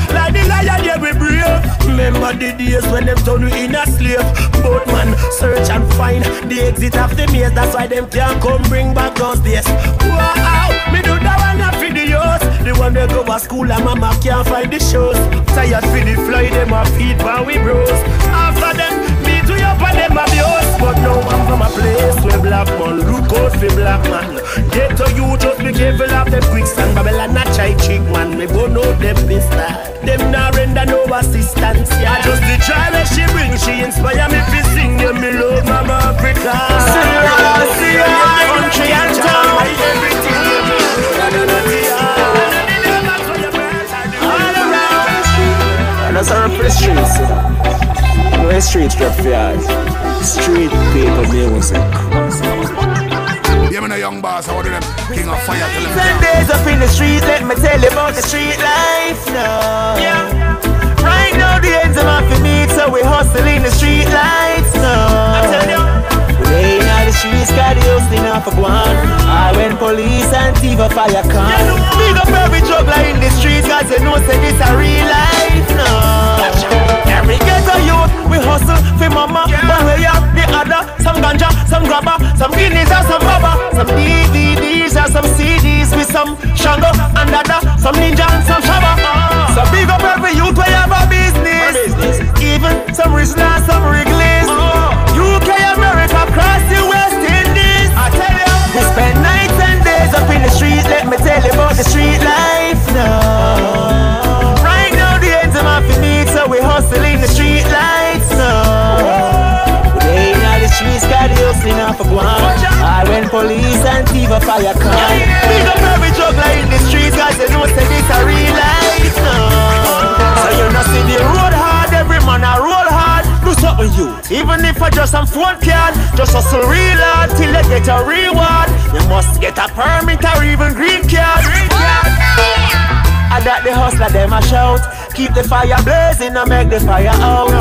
Remember the days when them turn you in a slave. Both man search and find the exit of the maze. That's why them can't come bring back those days. Wow, me do that one not for the youth. The one they go to school and mama can't find the shows. Tired for the fly, them a feed while we bros. After them, beat we up and them abuse. But now I'm from a place where black man look out for black man. Get to you, just be careful of them quicksand. Babylon a chai chick man, we go know them business. Them not render no assistance, yeah. I just the child that she brings, she inspire me to sing. Yeah, me love Mama Africa. See her, country and town. Everything you do, all around the street. And that's our first streets. No street rap for us. Street people music. Yeah, man, a young boss, I order them king of fire till them. 10 days up in the streets, let me tell you about the street life now. Yeah. Right now the ends are off for me, so we hustle in the street lights now. I tell you, we laying out the streets, got the hustling off of one. I went police and Tiva fire come. Yeah, no. Big up every juggler in the streets, cause you know say this a real life now. Gotcha. Every ghetto youth, we hustle for mama, yeah. But we have the other, some ganja, some grabba, some guineas and some baba. Some DVDs and some CDs with some Shango and Dada, some Ninja and some Shabba. So big up every youth, we have a business. Even some Richland, some Wrigley's. UK, America, across the West Indies. I tell you, we spend nights and days up in the streets. Let me tell you about the street life now. Right now the ends are off for me, so we hustle in the street lights now. We're in all the streets, got the hustling off of one. I went police and Tiva fire come. Big up every juggler in the streets, cause they know say this a real life now. So you know see the road hard, every man a roll hard. Do something you, even if I just am phone card. Just hustle real hard till you get a reward. You must get a permit or even green card. And that the hustler them a shout. Keep the fire blazing and make the fire out.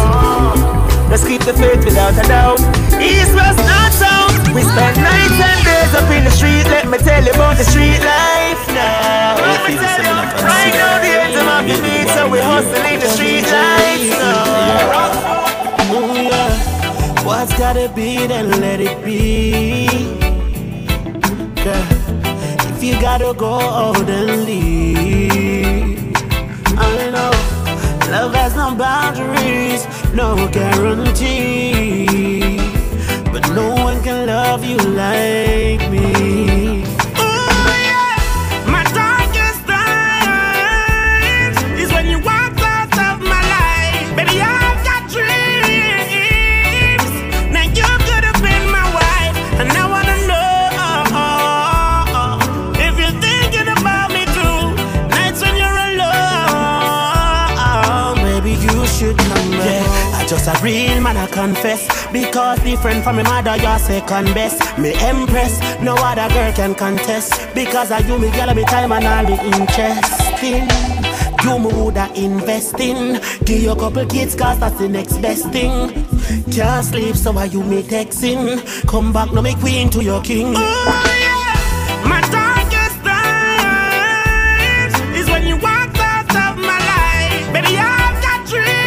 Let's keep the faith without a doubt. East, west, north, south. We spend nights and days up in the street. Let me tell you about the street life now. Let me tell you, right now the ends of my feet, so we hustle in the street life now. Ooh, what's gotta be, then let it be. Girl, if you gotta go out and leave, I know. Love has no boundaries, no guarantee, but no one can love you like me. Oh yeah, my darkest night is when you walk out of my life. Baby, I've got dreams. Now you could have been my wife, and I wanna know if you're thinking about me too. Nights when you're alone, maybe you should come back. Yeah. Just a real man, I confess. Because different from my mother, you're second best. Me empress, no other girl can contest. Because of you, me girl, me time and all me interesting. You me woulda invest in. Give you a couple kids, cause that's the next best thing. Can't sleep, so why you me texting? Come back, no me queen to your king. Oh yeah, my darkest night is when you walk out of my life. Baby, I've got dreams.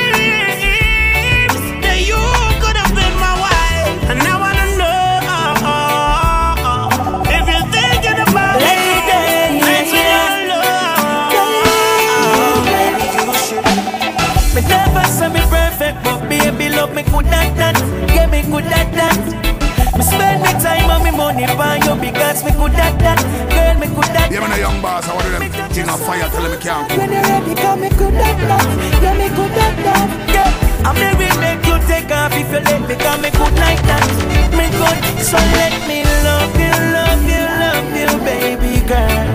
Fire, tell me can't. When you're ready, come me good at that. Yeah, me good at that. Yeah, I'm ready, make you take off if you let me. Come me good like that. Me good, so let me love you, love you, love you, baby girl.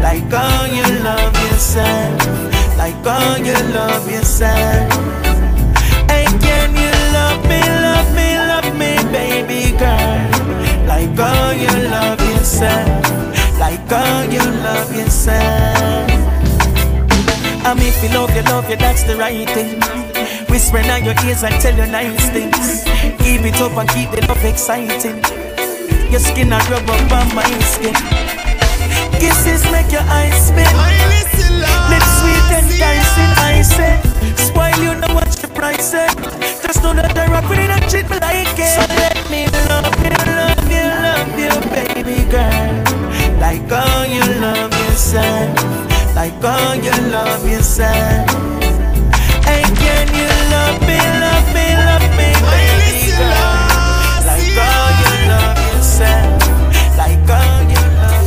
Like all you love yourself, like all you love yourself. And can you love me, love me, love me, baby girl? Like all you love yourself. Like all you love yourself. And if you love you, that's the right thing. Whisper in your ears and tell you nice things. Give it up and keep the love exciting. Your skin a rub up on my skin. Kisses make your eyes spin. Lips sweet and dancing, I say. Spoil you, now watch the price, eh? Just know that they're up with it and treat me like it. So let me love you, love you, love you, baby girl. Like all you love yourself, like all you love yourself. And can you love me, love me, love me, baby girl? Like all you love yourself, like all you love yourself.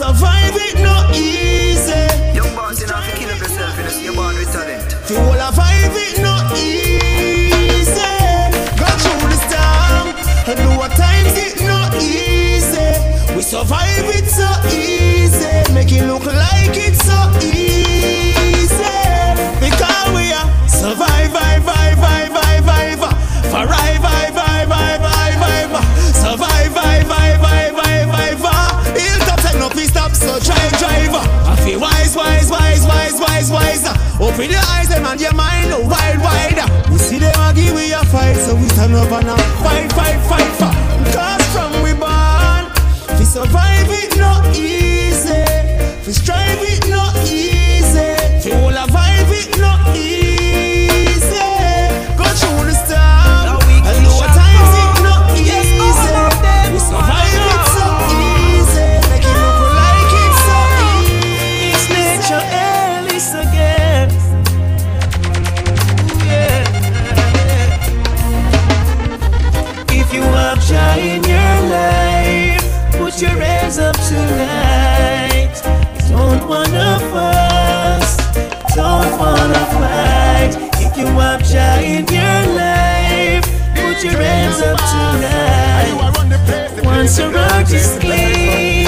Survive it not easy. Young boss, you know, you kill yourself, you're born with talent. You will survive it not easy. Go through the storm, and do at times it not easy. We survive it so easy, make it look like it's so easy. Because we are driver, I feel wise, wise, wise, wise, wise, wise. Open your eyes and your mind wide, wide. We see them a give we a fight, so we stand up and fight, fight, fight, fight. Cause from we born, we survive it not easy. We strive it not easy. We will survive it not easy. Go through the storm, and no times it not easy. We survive it. In your life, put your hands up tonight. Don't wanna fuss, don't wanna fight. If you want joy in your life, put your hands up tonight. Once your road is clean,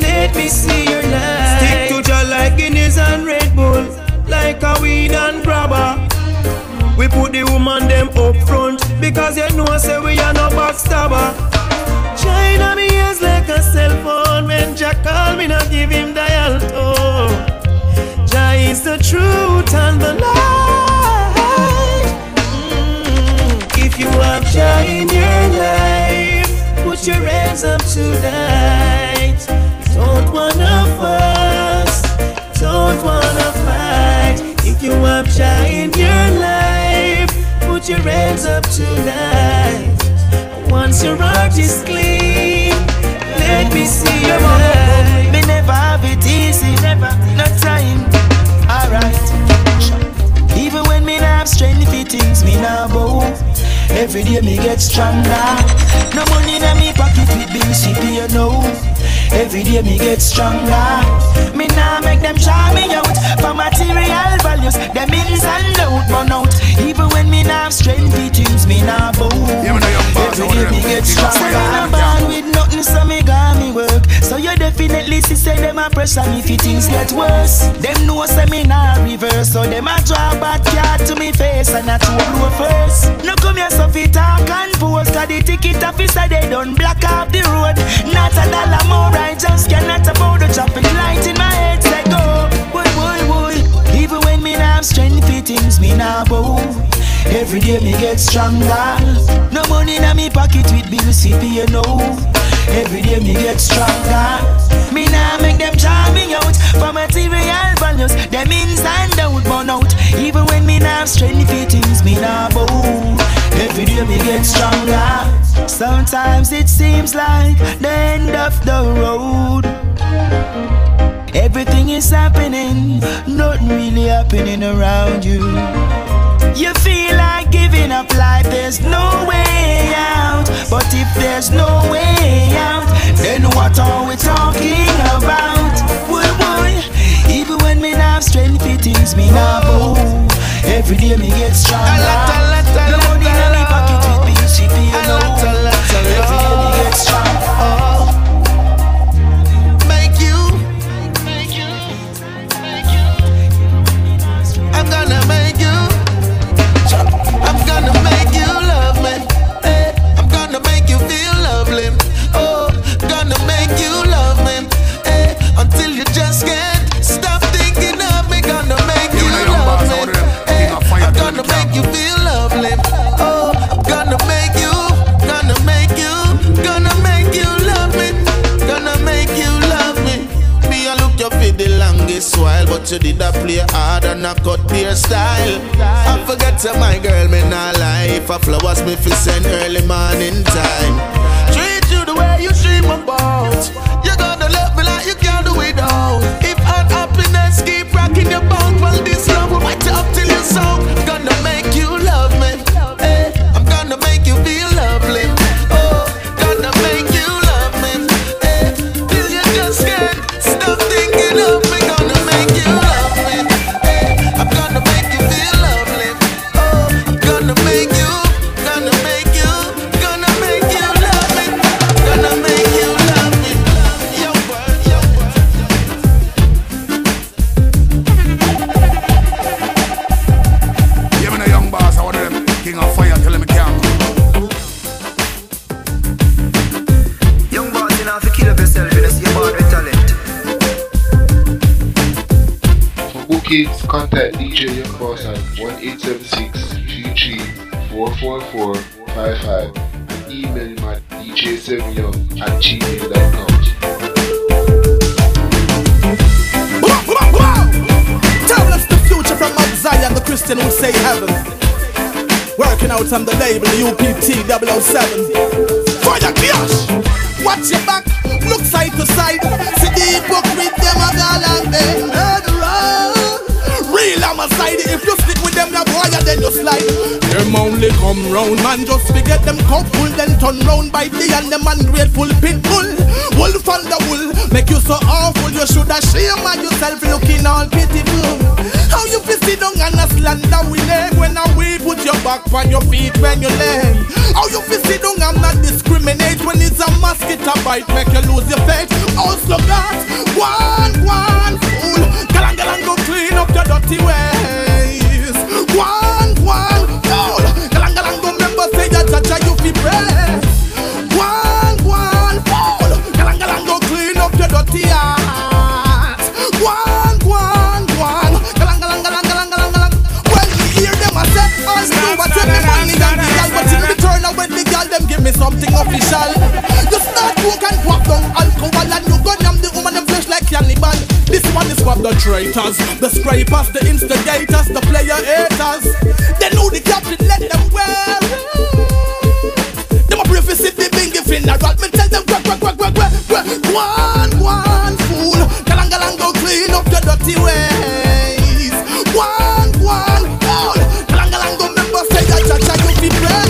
let me see your light. Stick to joy like Guinness and Red Bull, like a weed and grabber. We put the woman them up front. because you know say we are no backstabber. China me is like a cell phone. When Jack call me not give him dial tone. Jah is the truth and the light. If you have Jah in your life, put your hands up tonight. Don't wanna fuss, don't wanna fight. If you have Jah in your life, put your hands up tonight. Once your heart is clean, let me see your mind. Me never have it easy, never, no time. Alright. Even when me not have strength, if things me now bow. Every day me get stronger. No money in me pocket with big city, you know. Every day me get stronger. Me now make them shout me out for material values. Them ins and out, run out. Even when me now have strength, things me now bow. Every day me get stronger. I'm born with nothing, so me got me work. So you definitely see say them a pressure me if things get worse. Them know say me now reverse, so them a draw bad card to me face and a true blow first. No come here so fit talk and post, 'cause the ticket officer they done block off the road. Not a dollar more, I just cannot afford the traffic light in my head. Say go, boy, boy, boy. Even when me now have strength for things, me now bow. Every day me get stronger. No money in me pocket with bills to pay, you know. Every day me get stronger. Me now make them charm me out for material values. Them ins and out, burn out. Even when me now have strength for things, me now bow. Every day me get stronger. Sometimes it seems like the end of the road. Everything is happening, nothing really happening around you. You feel like giving up life, there's no way out. But if there's no way out, then what are we talking about? Boy, boy. Even when me now have strength, it things me now bow. Every day me get stronger. No money in me pocket with BCP, you know. Every day me get stronger. You did a play hard and I cut their style. I forget to my girl, me nah lie. If a flowers me fi send early morning time. Treat you the way you dream about. You gonna love me like you can't do without. If unhappiness keep rocking your boat, well this love will bite you up till you soak. Gonna make you love me. Hey, I'm gonna make you feel lovely. Oh, gonna make you love me. Hey, till you just can't stop thinking of me. Kids, contact DJ Young Boss at 1876-33-444-55 and email him at dj7young@gmail.com. Tell us the future from Mount Zion, the Christian who say heaven. Working out on the label UPT 007. Fire Clash! Watch your back, look side to side. See the book with them and all and they real I'm aside. If you stick with them, that boy, then you slide. Them only come round, man, just to get them couple, then turn round by the and them ungrateful pitbull. Wolf on the wool, make you so awful, you should shame on yourself looking all pitiful. How you pissy down and a slander we leg when a we put your back on your feet when you lay. How you pissy down and not discriminate when it's a mosquito bite, make you lose your faith. Also got one fool, galang go clean up your dirty ways. One, all. Galang, go member say that traitors, the scrapers, the instigators, the player haters. They know the captain, let them well. Them a brief is if they been giving a rod. Me tell them one fool. Galang go clean up your dirty ways. One fool. Galang go member say that cha-cha you be praised.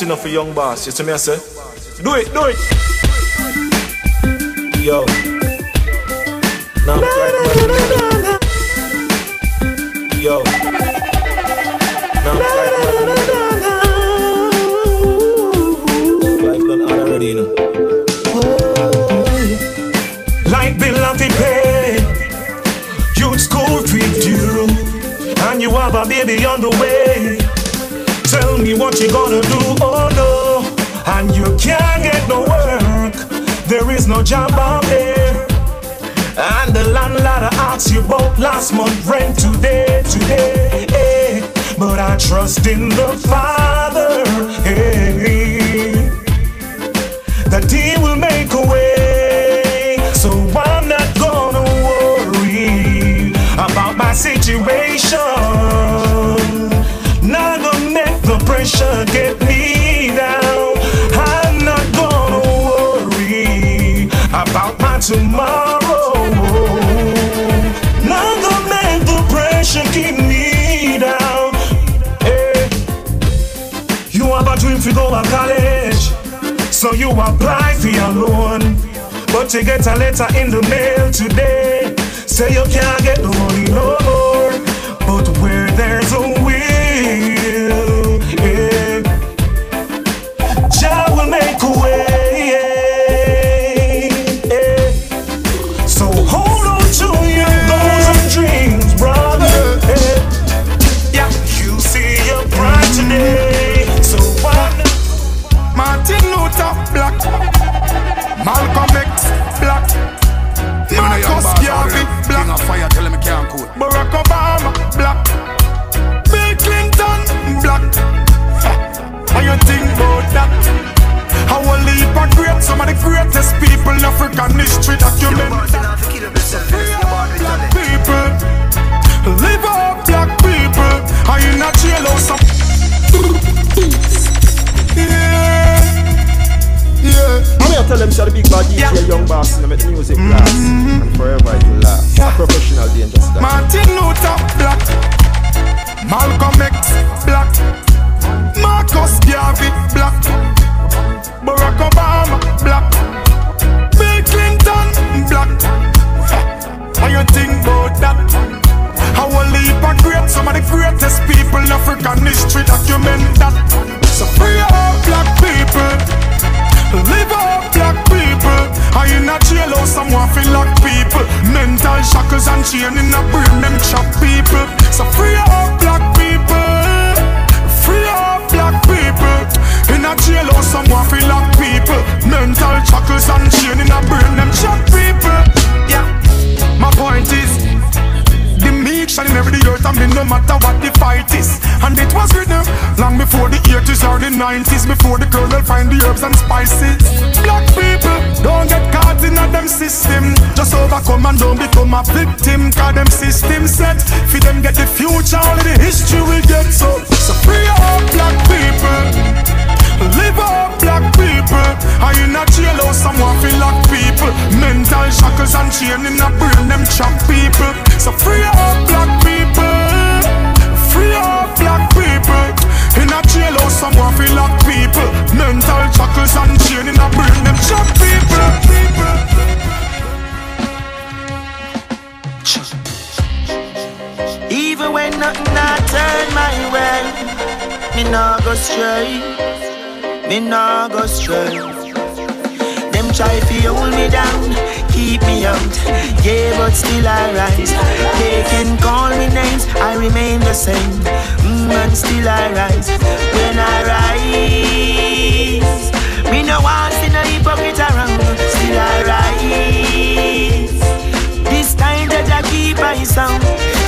Enough for young boss, you see me I say? Do it! Yo. Now I'm yo. Now I'm already, you know. Like Beloved Pay, you'd school treat you, and you have a baby on the way. Tell me what you gonna do, oh no. And you can't get no work. There is no job out there. And the landlord asked you about last month rent today eh. But I trust in the Father eh. That He will make a way. So I'm not gonna worry about my situation. Not gonna make the pressure get me down. I'm not gonna worry about my tomorrow. Not gonna make the pressure keep me down. Hey. You have a dream to go to college, so you apply for your loan. But you get a letter in the mail today, say you can't get the money no more. But where there's a will, yeah. Jah will make a way yeah. So hold on to your goals and dreams, brother yeah. You see your pride today. So what? Martin Luther Black, Malcolm X Black, Marcus Garvey Black, Barack greatest people in African history that you meant. Black people, live up, black people. Are you not jealous of? Yeah, yeah. I'm tell them she's a big bad DJ, yeah. Young boss, and make music last and forever it will last. Yeah. A professional dangerous. Martin Luther, black. Malcolm X, black. Marcus Garvey, black. Barack Obama, black. Bill Clinton, black. How you think about that? How will leap and great? Some of the greatest people in African history document that. So free all black people, live all black people. Are you not jealous? Someone feel like people. Mental shackles and chain in a brain, them trap people. So free all black people. Black people in a jail or someone feel like people. Mental chuckles and chain in a brain, them shot people. Yeah, my point is the meek shall in every earth and no matter what the fight is. And it was written long before the 80s or the 90s, before the colonel find the herbs and spices. Black people don't get caught in a them system, just overcome and don't become a victim. Cause them system set, for them get the future, only the history will get so. So free up black people, live up black people. Are you not jail or someone feel like people? Mental shackles and chain in a brain, them trap people. So free up black people, free up black people. In a jail or someone feel like people. Mental shackles and chain in a brain, them trap people. Even when nothing I turn my way, me nah go stray, me nah go stray. Them try to hold me down, keep me out, yeah, but still I rise. They can call me names, I remain the same, and still I rise. When I rise, me no want in a hypocrite around, still I rise. This time that I keep my sound.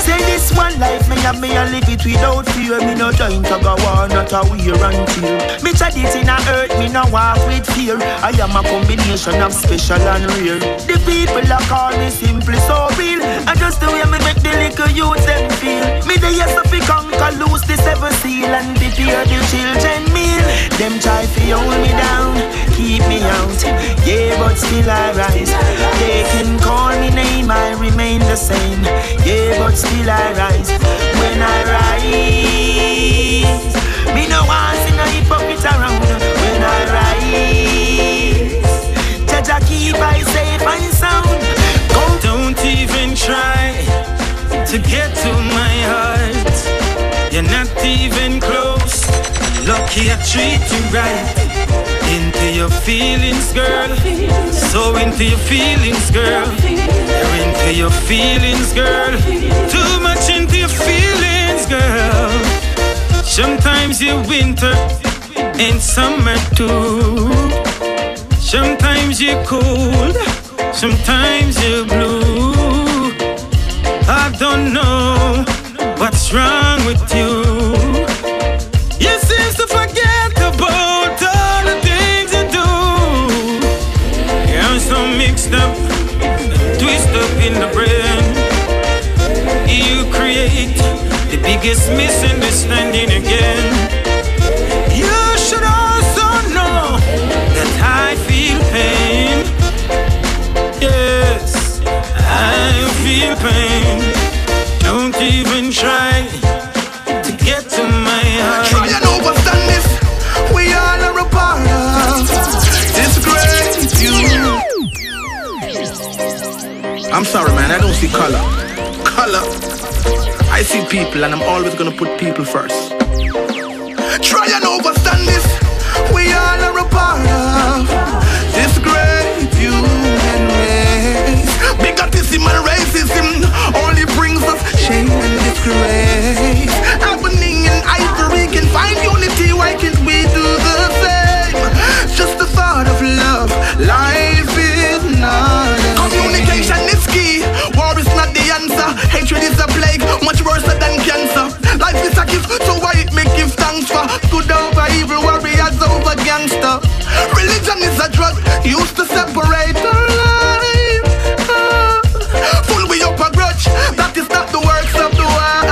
Say this one life, me have me a live it without fear. Me no trying to go on, not a wear and tear. Me tried it in a hurt, me no walk with fear. I am a combination of special and rare. The people that call me simply so real, and just the way me make the little youth them feel. Me the yes of the conquer, lose the seven seal, and prepare the children meal. Them try to hold me down, keep me out, yeah, but still I rise. They can call me name, I remain the same, yeah, but still I rise. When I rise, me no want in a hypocrite around. When I rise, Jaja keep I safe and sound. Don't even try to get to my heart. You're not even close. Lucky I treat you right. Into your feelings, girl. So into your feelings, girl. You're into your feelings, girl. Too much into your feelings, girl. Sometimes you're winter and summer too. Sometimes you're cold, sometimes you're blue. I don't know what's wrong with you. You seem to forget about all the things you do. You're so mixed up, twist up in the brain. You create the biggest misunderstanding again. You should also know that I feel pain. Yes, I feel pain. Don't even try to get to my heart. Try and overstand this, we all are a part of this great you. I'm sorry, man, I don't see color. Color. I see people, and I'm always gonna put people first. Try and overstand this. We all are a part of this great human race. Bigotism and racism only brings us shame and disgrace. Happening in ivory can find unity. Why can't we do the same? Just the thought of love, life is not. Communication is key, war is not the answer. Hatred is a plague, much worse than cancer. Life is a gift, so why it make give thanks for? Good over evil, warriors over gangster. Religion is a a drug used to separate our life. Full we up a grudge, that is not the works of the wise.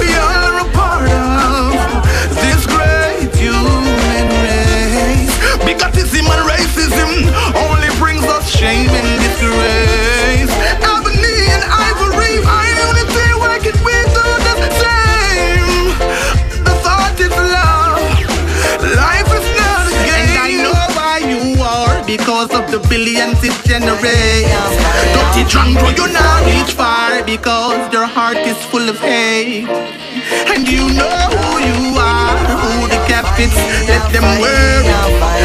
We are a part of this great human race. Bigotism and racism only brings us shame and disgrace. Ebony and ivory, our unity working with the same. The thought is love, life is not a game. And I know why you are, because of the billions it generates. Don't you drunk, bro, you not reach far, because your heart is full of hate. And you know who you are, who the captains, let them worry.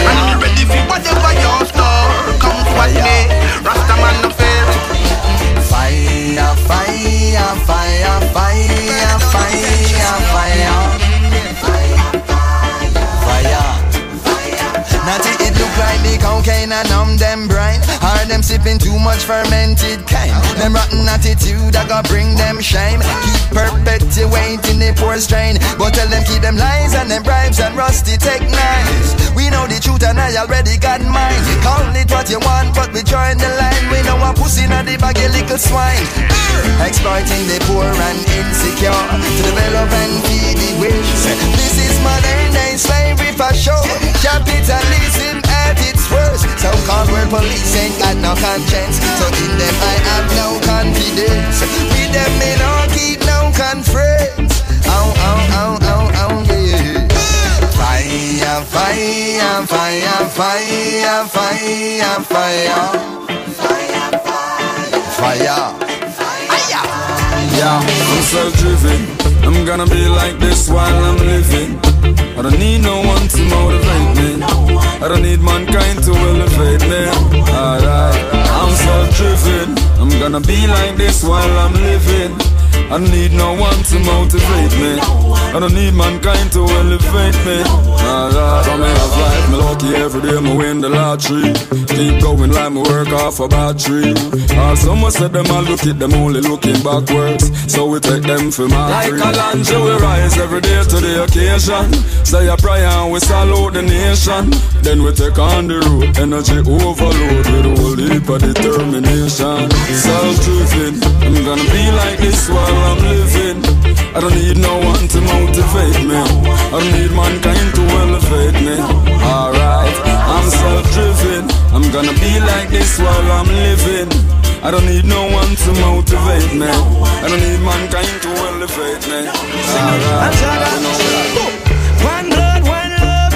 And you're ready for whatever your star comes one day. Rasta man no fair. Fire, fire, fire, fire, fire, fire. Natty, it look like the cocaine and them brine. Are them sipping too much fermented kind? Them rotten attitude that got bring them shame. Keep perpetuating the poor strain. But tell them keep them lies and them bribes and rusty techniques. We know the truth and I already got mine. Call it what you want but we join the line. We know a pussy not the baggy little swine. Exploiting the poor and insecure to develop and feed the wish. This is modern day slavery for sure. Capitalism at its worst. So-called world police ain't got no conscience. So in them I have no confidence. With them they don't keep no conference. Oh, oh, oh, oh, oh, yeah. Fire, fire, fire, fire, fire, fire. Fire, fire, fire. Yeah, I'm self-driven. I'm gonna be like this while I'm living. I don't need no one to motivate me. I don't need mankind to elevate me. Alright, I'm self-driven. I'm gonna be like this while I'm living. I don't need no one to motivate me. I don't need mankind to elevate me. Alright, I'm in a life, me lucky every day, me win the lottery. Keep going like me work off a battery. All someone said them I look at them only looking backwards. So we take them for my like a lunge, we rise every day to the occasion. Say a prayer and we salute the nation. Then we take on the road, energy overload with a whole heap of determination. Self-driven, I'm gonna be like this while I'm living. I don't need no one to motivate me. I don't need mankind to elevate me. Alright, I'm self-driven. I'm gonna be like this while I'm living. I don't need no one to motivate me. I don't need mankind to elevate me. Alright, I know that. One blood, one love,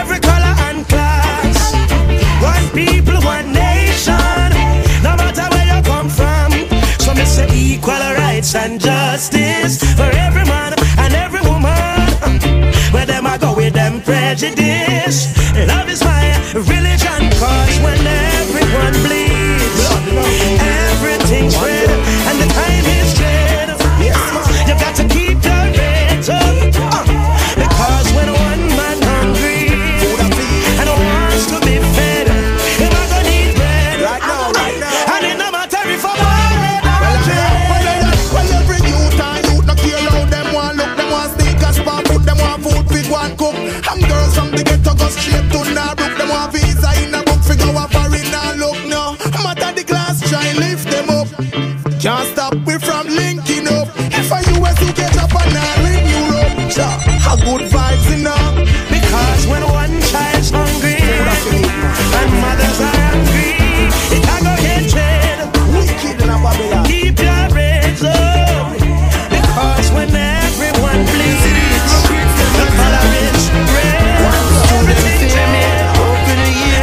every color and class. One people, one nation, no matter where you come from. So me say equal rights and justice for every man and every woman. Where them I go with them prejudice. Love is my religion, cause when everyone bleeds, everything's red and the time is dead. You've got to keep the rate up. Because when one man hungry and wants to be fed, him a go need bread. Right now. And it no matter if I'm worried or dread. Well, every youth and youth no care how them want look. Them want sneakers, want food, them want food, big one cook. And girls from the ghetto go straight to Naruk. Them want visa in a book, figure out foreign and look now. Matter the class, try and lift them up. Can't stop we from linking up. If I US you get up and I ring Europe, sure. A good vibes enough. Because when one child's hungry and mothers are angry, it can go get red. Keep your heads up. Because when everyone bleeds, the color is red. Everything's red. Open the year.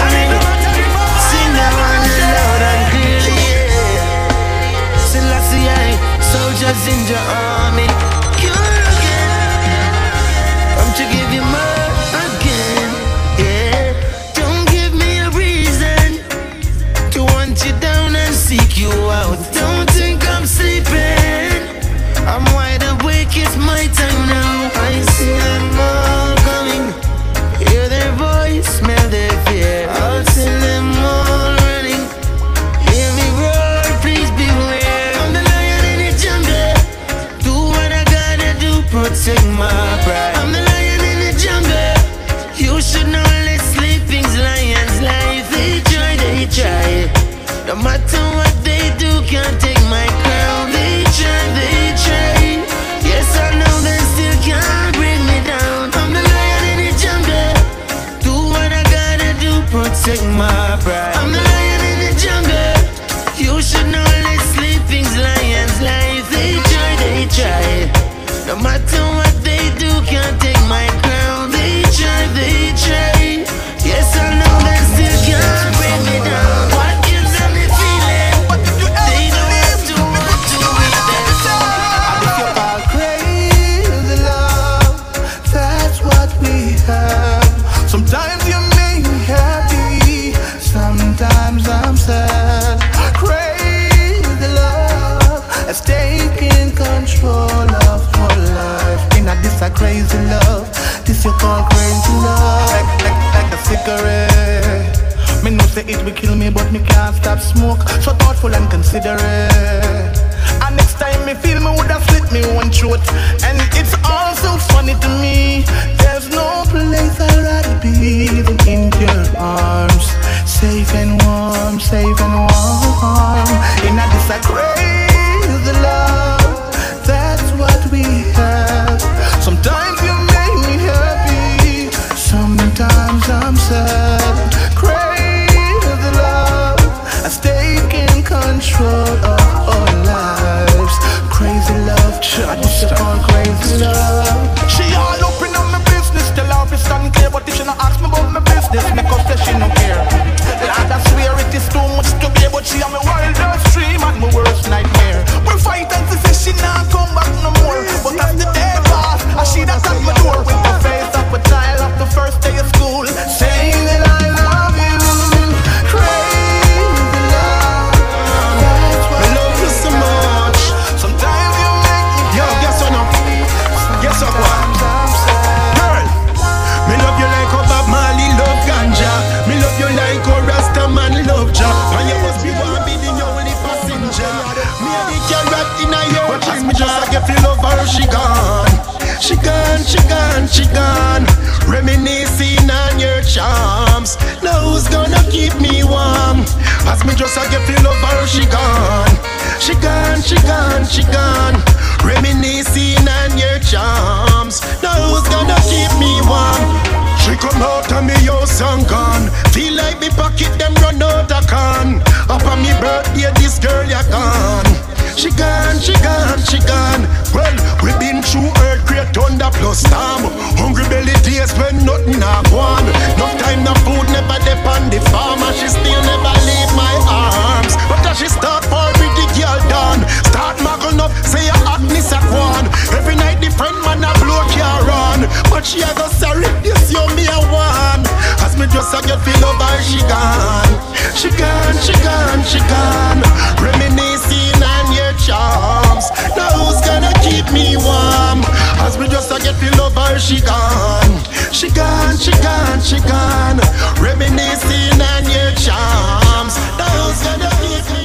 Sing that one loud and clearly. Selassie, soldiers in your army. Don't think I'm sleeping. I'm wide awake, it's my time now. I see them all coming. Hear their voice, smell their fear. I'll see them all running. Hear me roar, please beware. I'm the lion in the jungle. Do what I gotta do, protect my pride. I'm the lion in the jungle. You You should not let sleeping's lion's life. They try it. No matter what they do, can't take my crown. They try Yes, I know they still can't bring me down. I'm the lion in the jungle. Do what I gotta do, protect my pride. I'm the lion in the jungle. You should not let sleeping's lion's life. They try it. No matter what they do, can't take my crown. They try Yes, I know they still can't bring me down. What gives them the feeling? They know what to do with themselves. If you all crave the love, that's what we have. Sometimes you make me happy, sometimes I'm sad. Crave the love, it's taking control of your life. And I this a crazy love. This you call crazy love. Like a cigarette. Me no say it will kill me, but me can't stop smoke. So thoughtful and considerate. And next time me feel me woulda slit me one throat. And it's all so funny to me. There's no place I'd rather be than in your arms, safe and warm, safe and warm. And I disagree with the love. That's what we have. Sometimes you make me happy, sometimes I'm sad. Crave the love that's taking control of our lives. Crazy love, I used to call crazy love. She all open on my business, tell her it's unclear. But if she not ask me about my business, make her say she no care. Lord, I swear it is too much to bear, but she and my wildest dream and my worst nightmare. We fight and she say she not come back no more. But as the day passed, I see that at my door with the face of a child. The first day of school, saying that I love you. Crazy love, that's what I love you so much. Sometimes you make me happy. Yo, guess or not? Guess or what? Girl, me love you like a Bob Marley love ganja. Me love you like a Rasta man love job. And you must be one beating your only passenger. Me and the carrot in a yo. As me just get feel love her, she gone. She gone, she gone, she gone. Reminiscing on your charms. Now who's gonna keep me warm? As me just a get feel over, she gone. She gone, she gone, she gone. Reminiscing on your charms. Now who's gonna keep me warm? She come out of me house and gone. Feel like me pocket them run out of can. Up on me birthday this girl ya gone. She gone, she gone, she gone. Well, we been through earthquake, thunder plus storm. Hungry belly days when nothing a go on. No time, no food, never depend the farm. And she still never leave my arms. But as she start for me, the girl done. Start muggling up, say her acne's a go on. Every night the friend man a blow car on. But she a go sorry, this yo me a one. As me just a get feel over, she gone. She gone, she gone, she gone. Reminiscing on your charms. Now who's gonna keep me warm? As me just a get feel over, she gone. She gone, she gone, she gone. Reminiscing on your charms. Now who's gonna keep me warm?